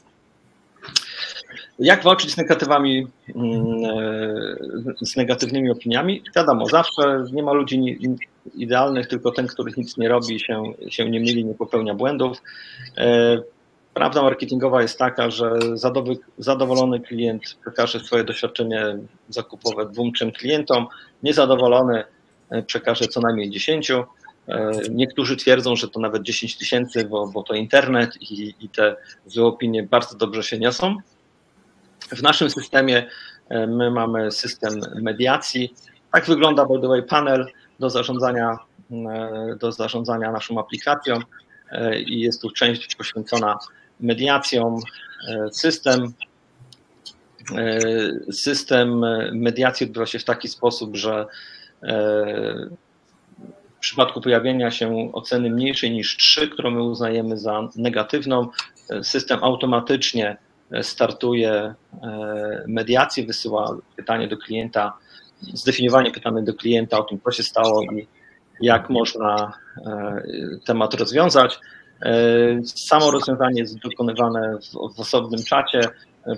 Jak walczyć z negatywnymi opiniami? Wiadomo, zawsze nie ma ludzi idealnych, tylko ten, który nic nie robi, się nie myli, nie popełnia błędów. Prawda marketingowa jest taka, że zadowolony klient przekaże swoje doświadczenie zakupowe 2-3 klientom, niezadowolony przekaże co najmniej 10. Niektórzy twierdzą, że to nawet 10 000, bo to internet i te złe opinie bardzo dobrze się niosą. W naszym systemie my mamy system mediacji. Tak wygląda, by the way, panel do zarządzania naszą aplikacją, i jest tu część poświęcona mediacjom. System mediacji odbywa się w taki sposób, że w przypadku pojawienia się oceny mniejszej niż 3, którą my uznajemy za negatywną, system automatycznie startuje mediację, wysyła pytanie do klienta, zdefiniowanie pytania do klienta o tym, co się stało i jak można temat rozwiązać. Samo rozwiązanie jest dokonywane w osobnym czacie,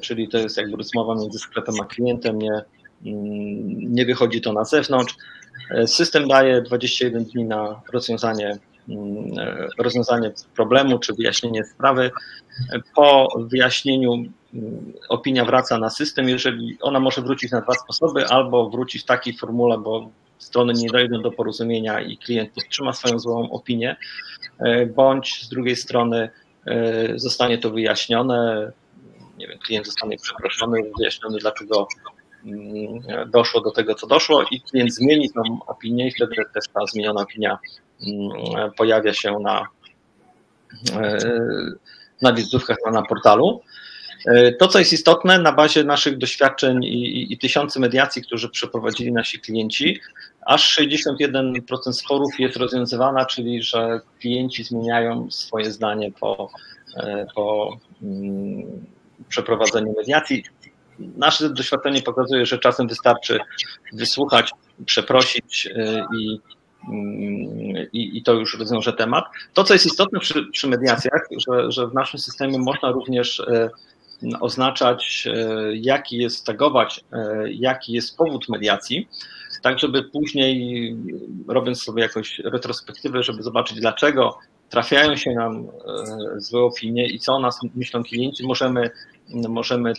czyli to jest jakby rozmowa między sklepem a klientem, nie wychodzi to na zewnątrz. System daje 21 dni na rozwiązanie problemu czy wyjaśnienie sprawy. Po wyjaśnieniu opinia wraca na system, jeżeli ona może wrócić na 2 sposoby, albo wróci w takiej formule, bo strony nie dojdą do porozumienia i klient powstrzyma swoją złą opinię, bądź z drugiej strony zostanie to wyjaśnione, nie wiem, klient zostanie przeproszony, wyjaśniony, dlaczego doszło do tego, co doszło, i klient zmieni tą opinię i wtedy też ta zmieniona opinia pojawia się na wizytówkach, na portalu. To, co jest istotne, na bazie naszych doświadczeń i tysiące mediacji, które przeprowadzili nasi klienci, aż 61% sporów jest rozwiązywana, czyli że klienci zmieniają swoje zdanie po przeprowadzeniu mediacji. Nasze doświadczenie pokazuje, że czasem wystarczy wysłuchać, przeprosić i to już rozwiąże temat. To, co jest istotne przy mediacjach, że w naszym systemie można również oznaczać, tagować jaki jest powód mediacji, tak żeby później, robiąc sobie jakąś retrospektywę, żeby zobaczyć, dlaczego trafiają się nam złe opinie i co o nas myślą klienci, możemy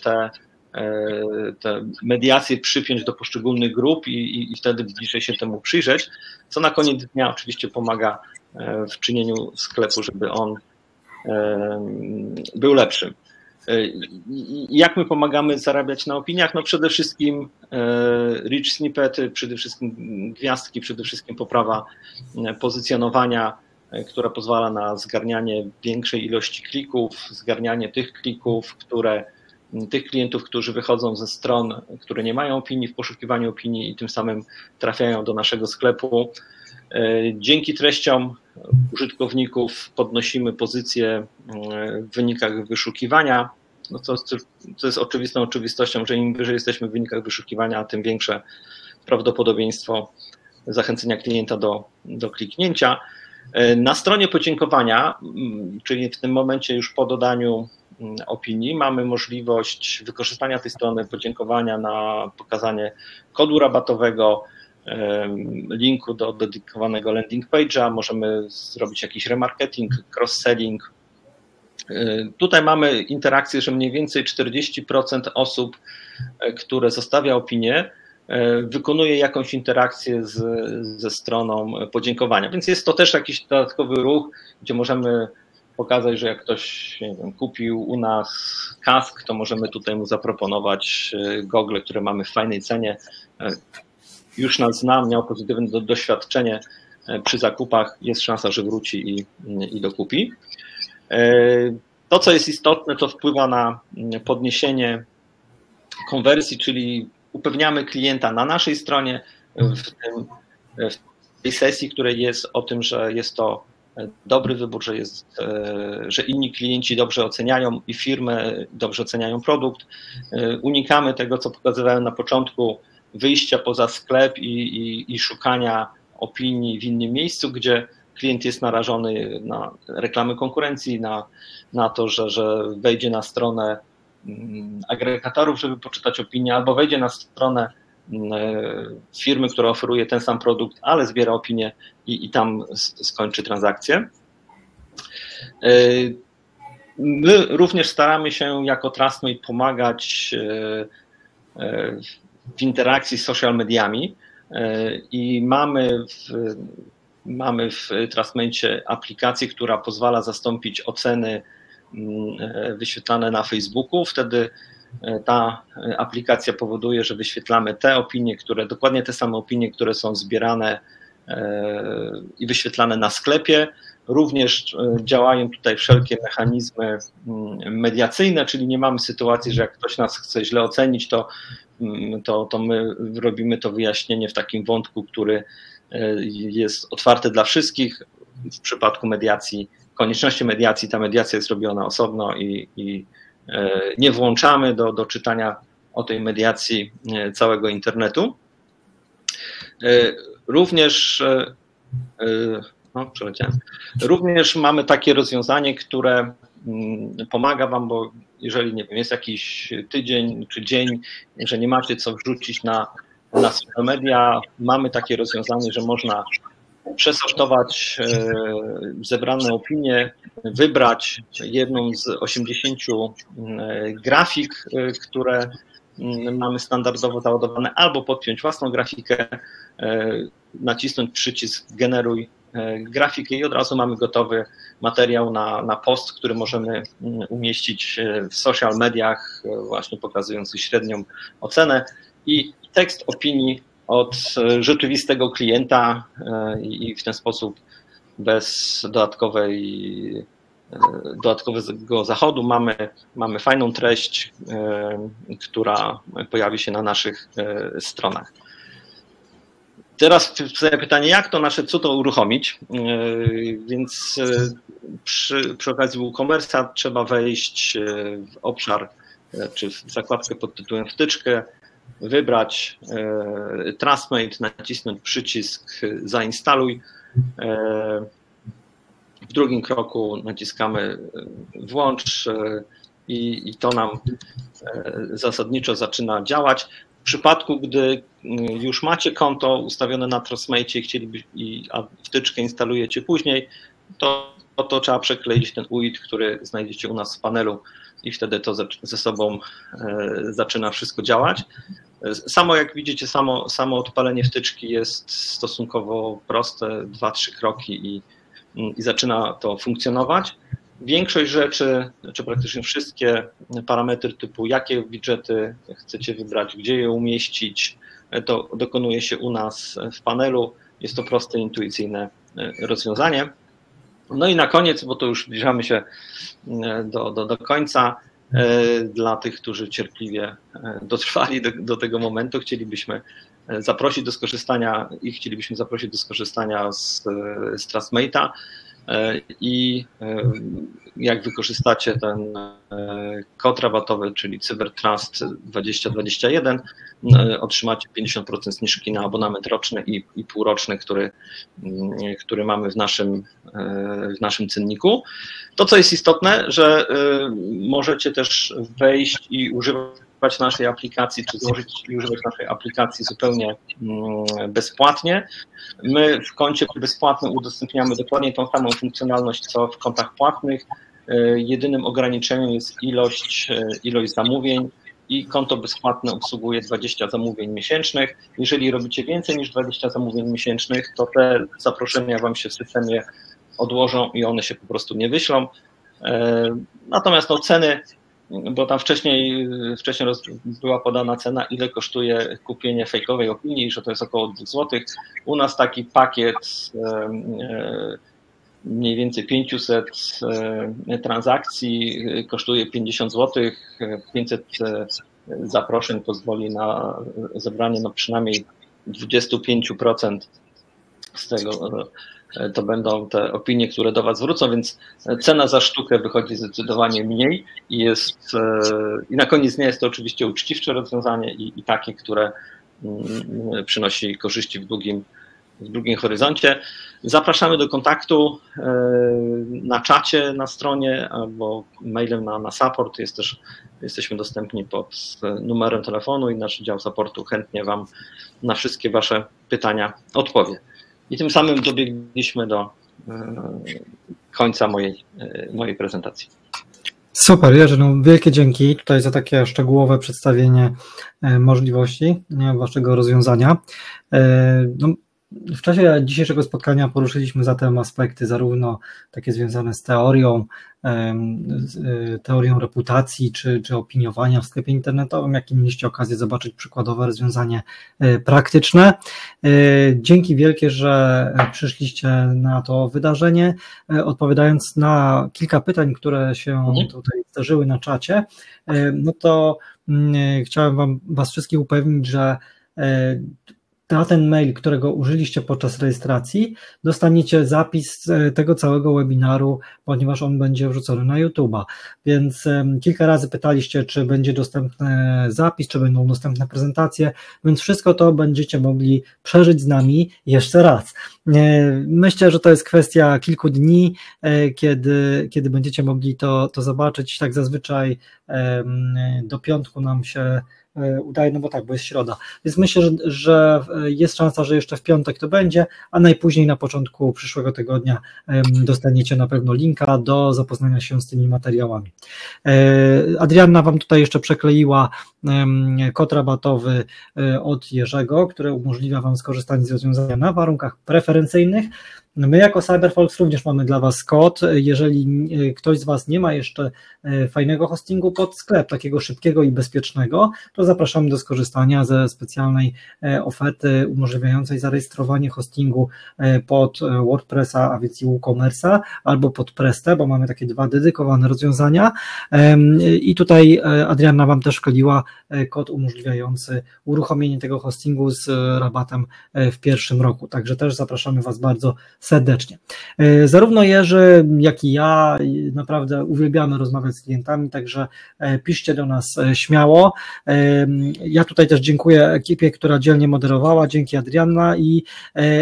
te mediacje przypiąć do poszczególnych grup i wtedy bliżej się temu przyjrzeć, co na koniec dnia oczywiście pomaga w czynieniu sklepu, żeby on był lepszy. Jak my pomagamy zarabiać na opiniach? No przede wszystkim rich snippet, przede wszystkim gwiazdki, przede wszystkim poprawa pozycjonowania, która pozwala na zgarnianie większej ilości klików, zgarnianie tych klików, tych klientów, którzy wychodzą ze stron, które nie mają opinii, w poszukiwaniu opinii, i tym samym trafiają do naszego sklepu. Dzięki treściom użytkowników podnosimy pozycję w wynikach wyszukiwania. No to jest oczywistością, że im wyżej jesteśmy w wynikach wyszukiwania, tym większe prawdopodobieństwo zachęcenia klienta do kliknięcia. Na stronie podziękowania, czyli w tym momencie już po dodaniu opinii, mamy możliwość wykorzystania tej strony podziękowania na pokazanie kodu rabatowego, linku do dedykowanego landing page'a, możemy zrobić jakiś remarketing, cross-selling. Tutaj mamy interakcję, że mniej więcej 40% osób, które zostawia opinię, wykonuje jakąś interakcję ze stroną podziękowania, więc jest to też jakiś dodatkowy ruch, gdzie możemy pokazać, że jak ktoś, nie wiem, kupił u nas kask, to możemy tutaj mu zaproponować gogle, które mamy w fajnej cenie. Już nas zna, miał pozytywne doświadczenie przy zakupach jest szansa, że wróci i dokupi. To, co jest istotne, to wpływa na podniesienie konwersji, czyli upewniamy klienta na naszej stronie w tej sesji, której jest o tym, że jest to dobry wybór, że inni klienci dobrze oceniają i firmy dobrze oceniają produkt. Unikamy tego, co pokazywałem na początku, wyjścia poza sklep i szukania opinii w innym miejscu, gdzie klient jest narażony na reklamy konkurencji, na to, że wejdzie na stronę agregatorów, żeby poczytać opinię, albo wejdzie na stronę firmy, która oferuje ten sam produkt, ale zbiera opinię i tam skończy transakcję. My również staramy się jako TrustMate pomagać w interakcji z social mediami i mamy w TrustMate aplikację, która pozwala zastąpić oceny wyświetlane na Facebooku. Wtedy ta aplikacja powoduje, że wyświetlamy te opinie, dokładnie te same opinie, które są zbierane i wyświetlane na sklepie. Również działają tutaj wszelkie mechanizmy mediacyjne, czyli nie mamy sytuacji, że jak ktoś nas chce źle ocenić, to my robimy to wyjaśnienie w takim wątku, który jest otwarty dla wszystkich. W przypadku mediacji, konieczności mediacji, ta mediacja jest robiona osobno i nie włączamy do czytania o tej mediacji całego internetu. Również mamy takie rozwiązanie, które pomaga Wam, bo jeżeli nie wiem, jest jakiś tydzień czy dzień, że nie macie co wrzucić na social media, mamy takie rozwiązanie, że można przesortować zebrane opinie, wybrać jedną z 80 grafik, które mamy standardowo załadowane, albo podpiąć własną grafikę, nacisnąć przycisk generuj grafikę i od razu mamy gotowy materiał na post, który możemy umieścić w social mediach, właśnie pokazujący średnią ocenę i tekst opinii od rzeczywistego klienta i w ten sposób bez dodatkowego zachodu mamy fajną treść, która pojawi się na naszych stronach. Teraz pytanie, jak to nasze CUTO uruchomić, więc przy okazji WooCommerce'a trzeba wejść w obszar czy w zakładkę pod tytułem wtyczkę, wybrać TrustMate, nacisnąć przycisk zainstaluj. W drugim kroku naciskamy włącz i to nam zasadniczo zaczyna działać. W przypadku, gdy już macie konto ustawione na TrustMate a wtyczkę instalujecie później, to trzeba przekleić ten UID, który znajdziecie u nas w panelu i wtedy to ze sobą zaczyna wszystko działać. Samo jak widzicie, samo odpalenie wtyczki jest stosunkowo proste, 2-3 kroki i zaczyna to funkcjonować. Większość rzeczy, czy praktycznie wszystkie parametry typu jakie widżety chcecie wybrać, gdzie je umieścić, to dokonuje się u nas w panelu. Jest to proste, intuicyjne rozwiązanie. No i na koniec, bo to już zbliżamy się do końca, dla tych, którzy cierpliwie dotrwali do tego momentu, chcielibyśmy zaprosić do skorzystania z TrustMate'a i jak wykorzystacie ten kod rabatowy, czyli CyberTrust 2021, otrzymacie 50% zniżki na abonament roczny i półroczny, który mamy w naszym cenniku. To, co jest istotne, że możecie też wejść i używać naszej aplikacji, czy złożyć i używać naszej aplikacji zupełnie bezpłatnie. My w koncie bezpłatnym udostępniamy dokładnie tą samą funkcjonalność, co w kontach płatnych. Jedynym ograniczeniem jest ilość zamówień i konto bezpłatne obsługuje 20 zamówień miesięcznych. Jeżeli robicie więcej niż 20 zamówień miesięcznych, to te zaproszenia Wam się w systemie odłożą i one się po prostu nie wyślą. Natomiast ceny bo tam wcześniej była podana cena, ile kosztuje kupienie fejkowej opinii, że to jest około 2 zł. U nas taki pakiet mniej więcej 500 transakcji kosztuje 50 zł, 500 zaproszeń pozwoli na zebranie no przynajmniej 25% z tego. To będą te opinie, które do Was wrócą, więc cena za sztukę wychodzi zdecydowanie mniej i jest, i na koniec dnia jest to oczywiście uczciwsze rozwiązanie i takie, które przynosi korzyści w długim horyzoncie. Zapraszamy do kontaktu na czacie na stronie albo mailem na support. Jesteśmy dostępni pod numerem telefonu i nasz dział supportu chętnie Wam na wszystkie Wasze pytania odpowie. I tym samym dobiegliśmy do końca mojej prezentacji. Super, Jerzy, no wielkie dzięki tutaj za takie szczegółowe przedstawienie możliwości Waszego rozwiązania. No, w czasie dzisiejszego spotkania poruszyliśmy zatem aspekty zarówno takie związane z teorią reputacji czy opiniowania w sklepie internetowym, jak i mieliście okazję zobaczyć przykładowe rozwiązanie praktyczne. Dzięki wielkie, że przyszliście na to wydarzenie. Odpowiadając na kilka pytań, które się tutaj zdarzyły na czacie, no to chciałem Was wszystkich upewnić, że na ten mail, którego użyliście podczas rejestracji, dostaniecie zapis tego całego webinaru, ponieważ on będzie wrzucony na YouTube'a. Więc kilka razy pytaliście, czy będzie dostępny zapis, czy będą dostępne prezentacje, więc wszystko to będziecie mogli przeżyć z nami jeszcze raz. Myślę, że to jest kwestia kilku dni, kiedy będziecie mogli to zobaczyć. Tak zazwyczaj do piątku nam się udaje, no bo tak, bo jest środa. Więc myślę, że jest szansa, że jeszcze w piątek to będzie, a najpóźniej na początku przyszłego tygodnia dostaniecie na pewno linka do zapoznania się z tymi materiałami. Adrianna Wam tutaj jeszcze przekleiła kod rabatowy od Jerzego, który umożliwia Wam skorzystanie z rozwiązania na warunkach preferencyjnych. My jako Cyberfolks również mamy dla Was kod. Jeżeli ktoś z Was nie ma jeszcze fajnego hostingu pod sklep, takiego szybkiego i bezpiecznego, to zapraszamy do skorzystania ze specjalnej oferty umożliwiającej zarejestrowanie hostingu pod WordPressa, a więc i WooCommerce'a, albo pod Prestę, bo mamy takie dwa dedykowane rozwiązania. I tutaj Adrianna Wam też szkoliła kod umożliwiający uruchomienie tego hostingu z rabatem w pierwszym roku. Także też zapraszamy Was bardzo serdecznie. Zarówno Jerzy, jak i ja naprawdę uwielbiamy rozmawiać z klientami, także piszcie do nas śmiało. Ja tutaj też dziękuję ekipie, która dzielnie moderowała, dzięki Adrianna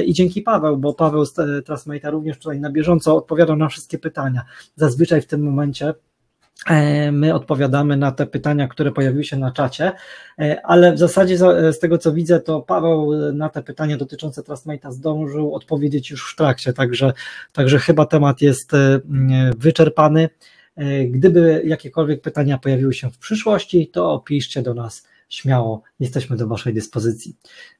i dzięki Paweł, bo Paweł z TrustMate'a również tutaj na bieżąco odpowiadał na wszystkie pytania. Zazwyczaj w tym momencie my odpowiadamy na te pytania, które pojawiły się na czacie, ale w zasadzie z tego, co widzę, to Paweł na te pytania dotyczące TrustMate'a zdążył odpowiedzieć już w trakcie, także chyba temat jest wyczerpany. Gdyby jakiekolwiek pytania pojawiły się w przyszłości, to piszcie do nas śmiało, jesteśmy do Waszej dyspozycji.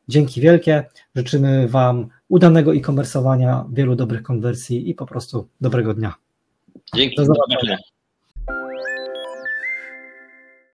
Dzięki wielkie, życzymy Wam udanego e-commerce'owania, wielu dobrych konwersji i po prostu dobrego dnia. Dzięki, do zobaczenia.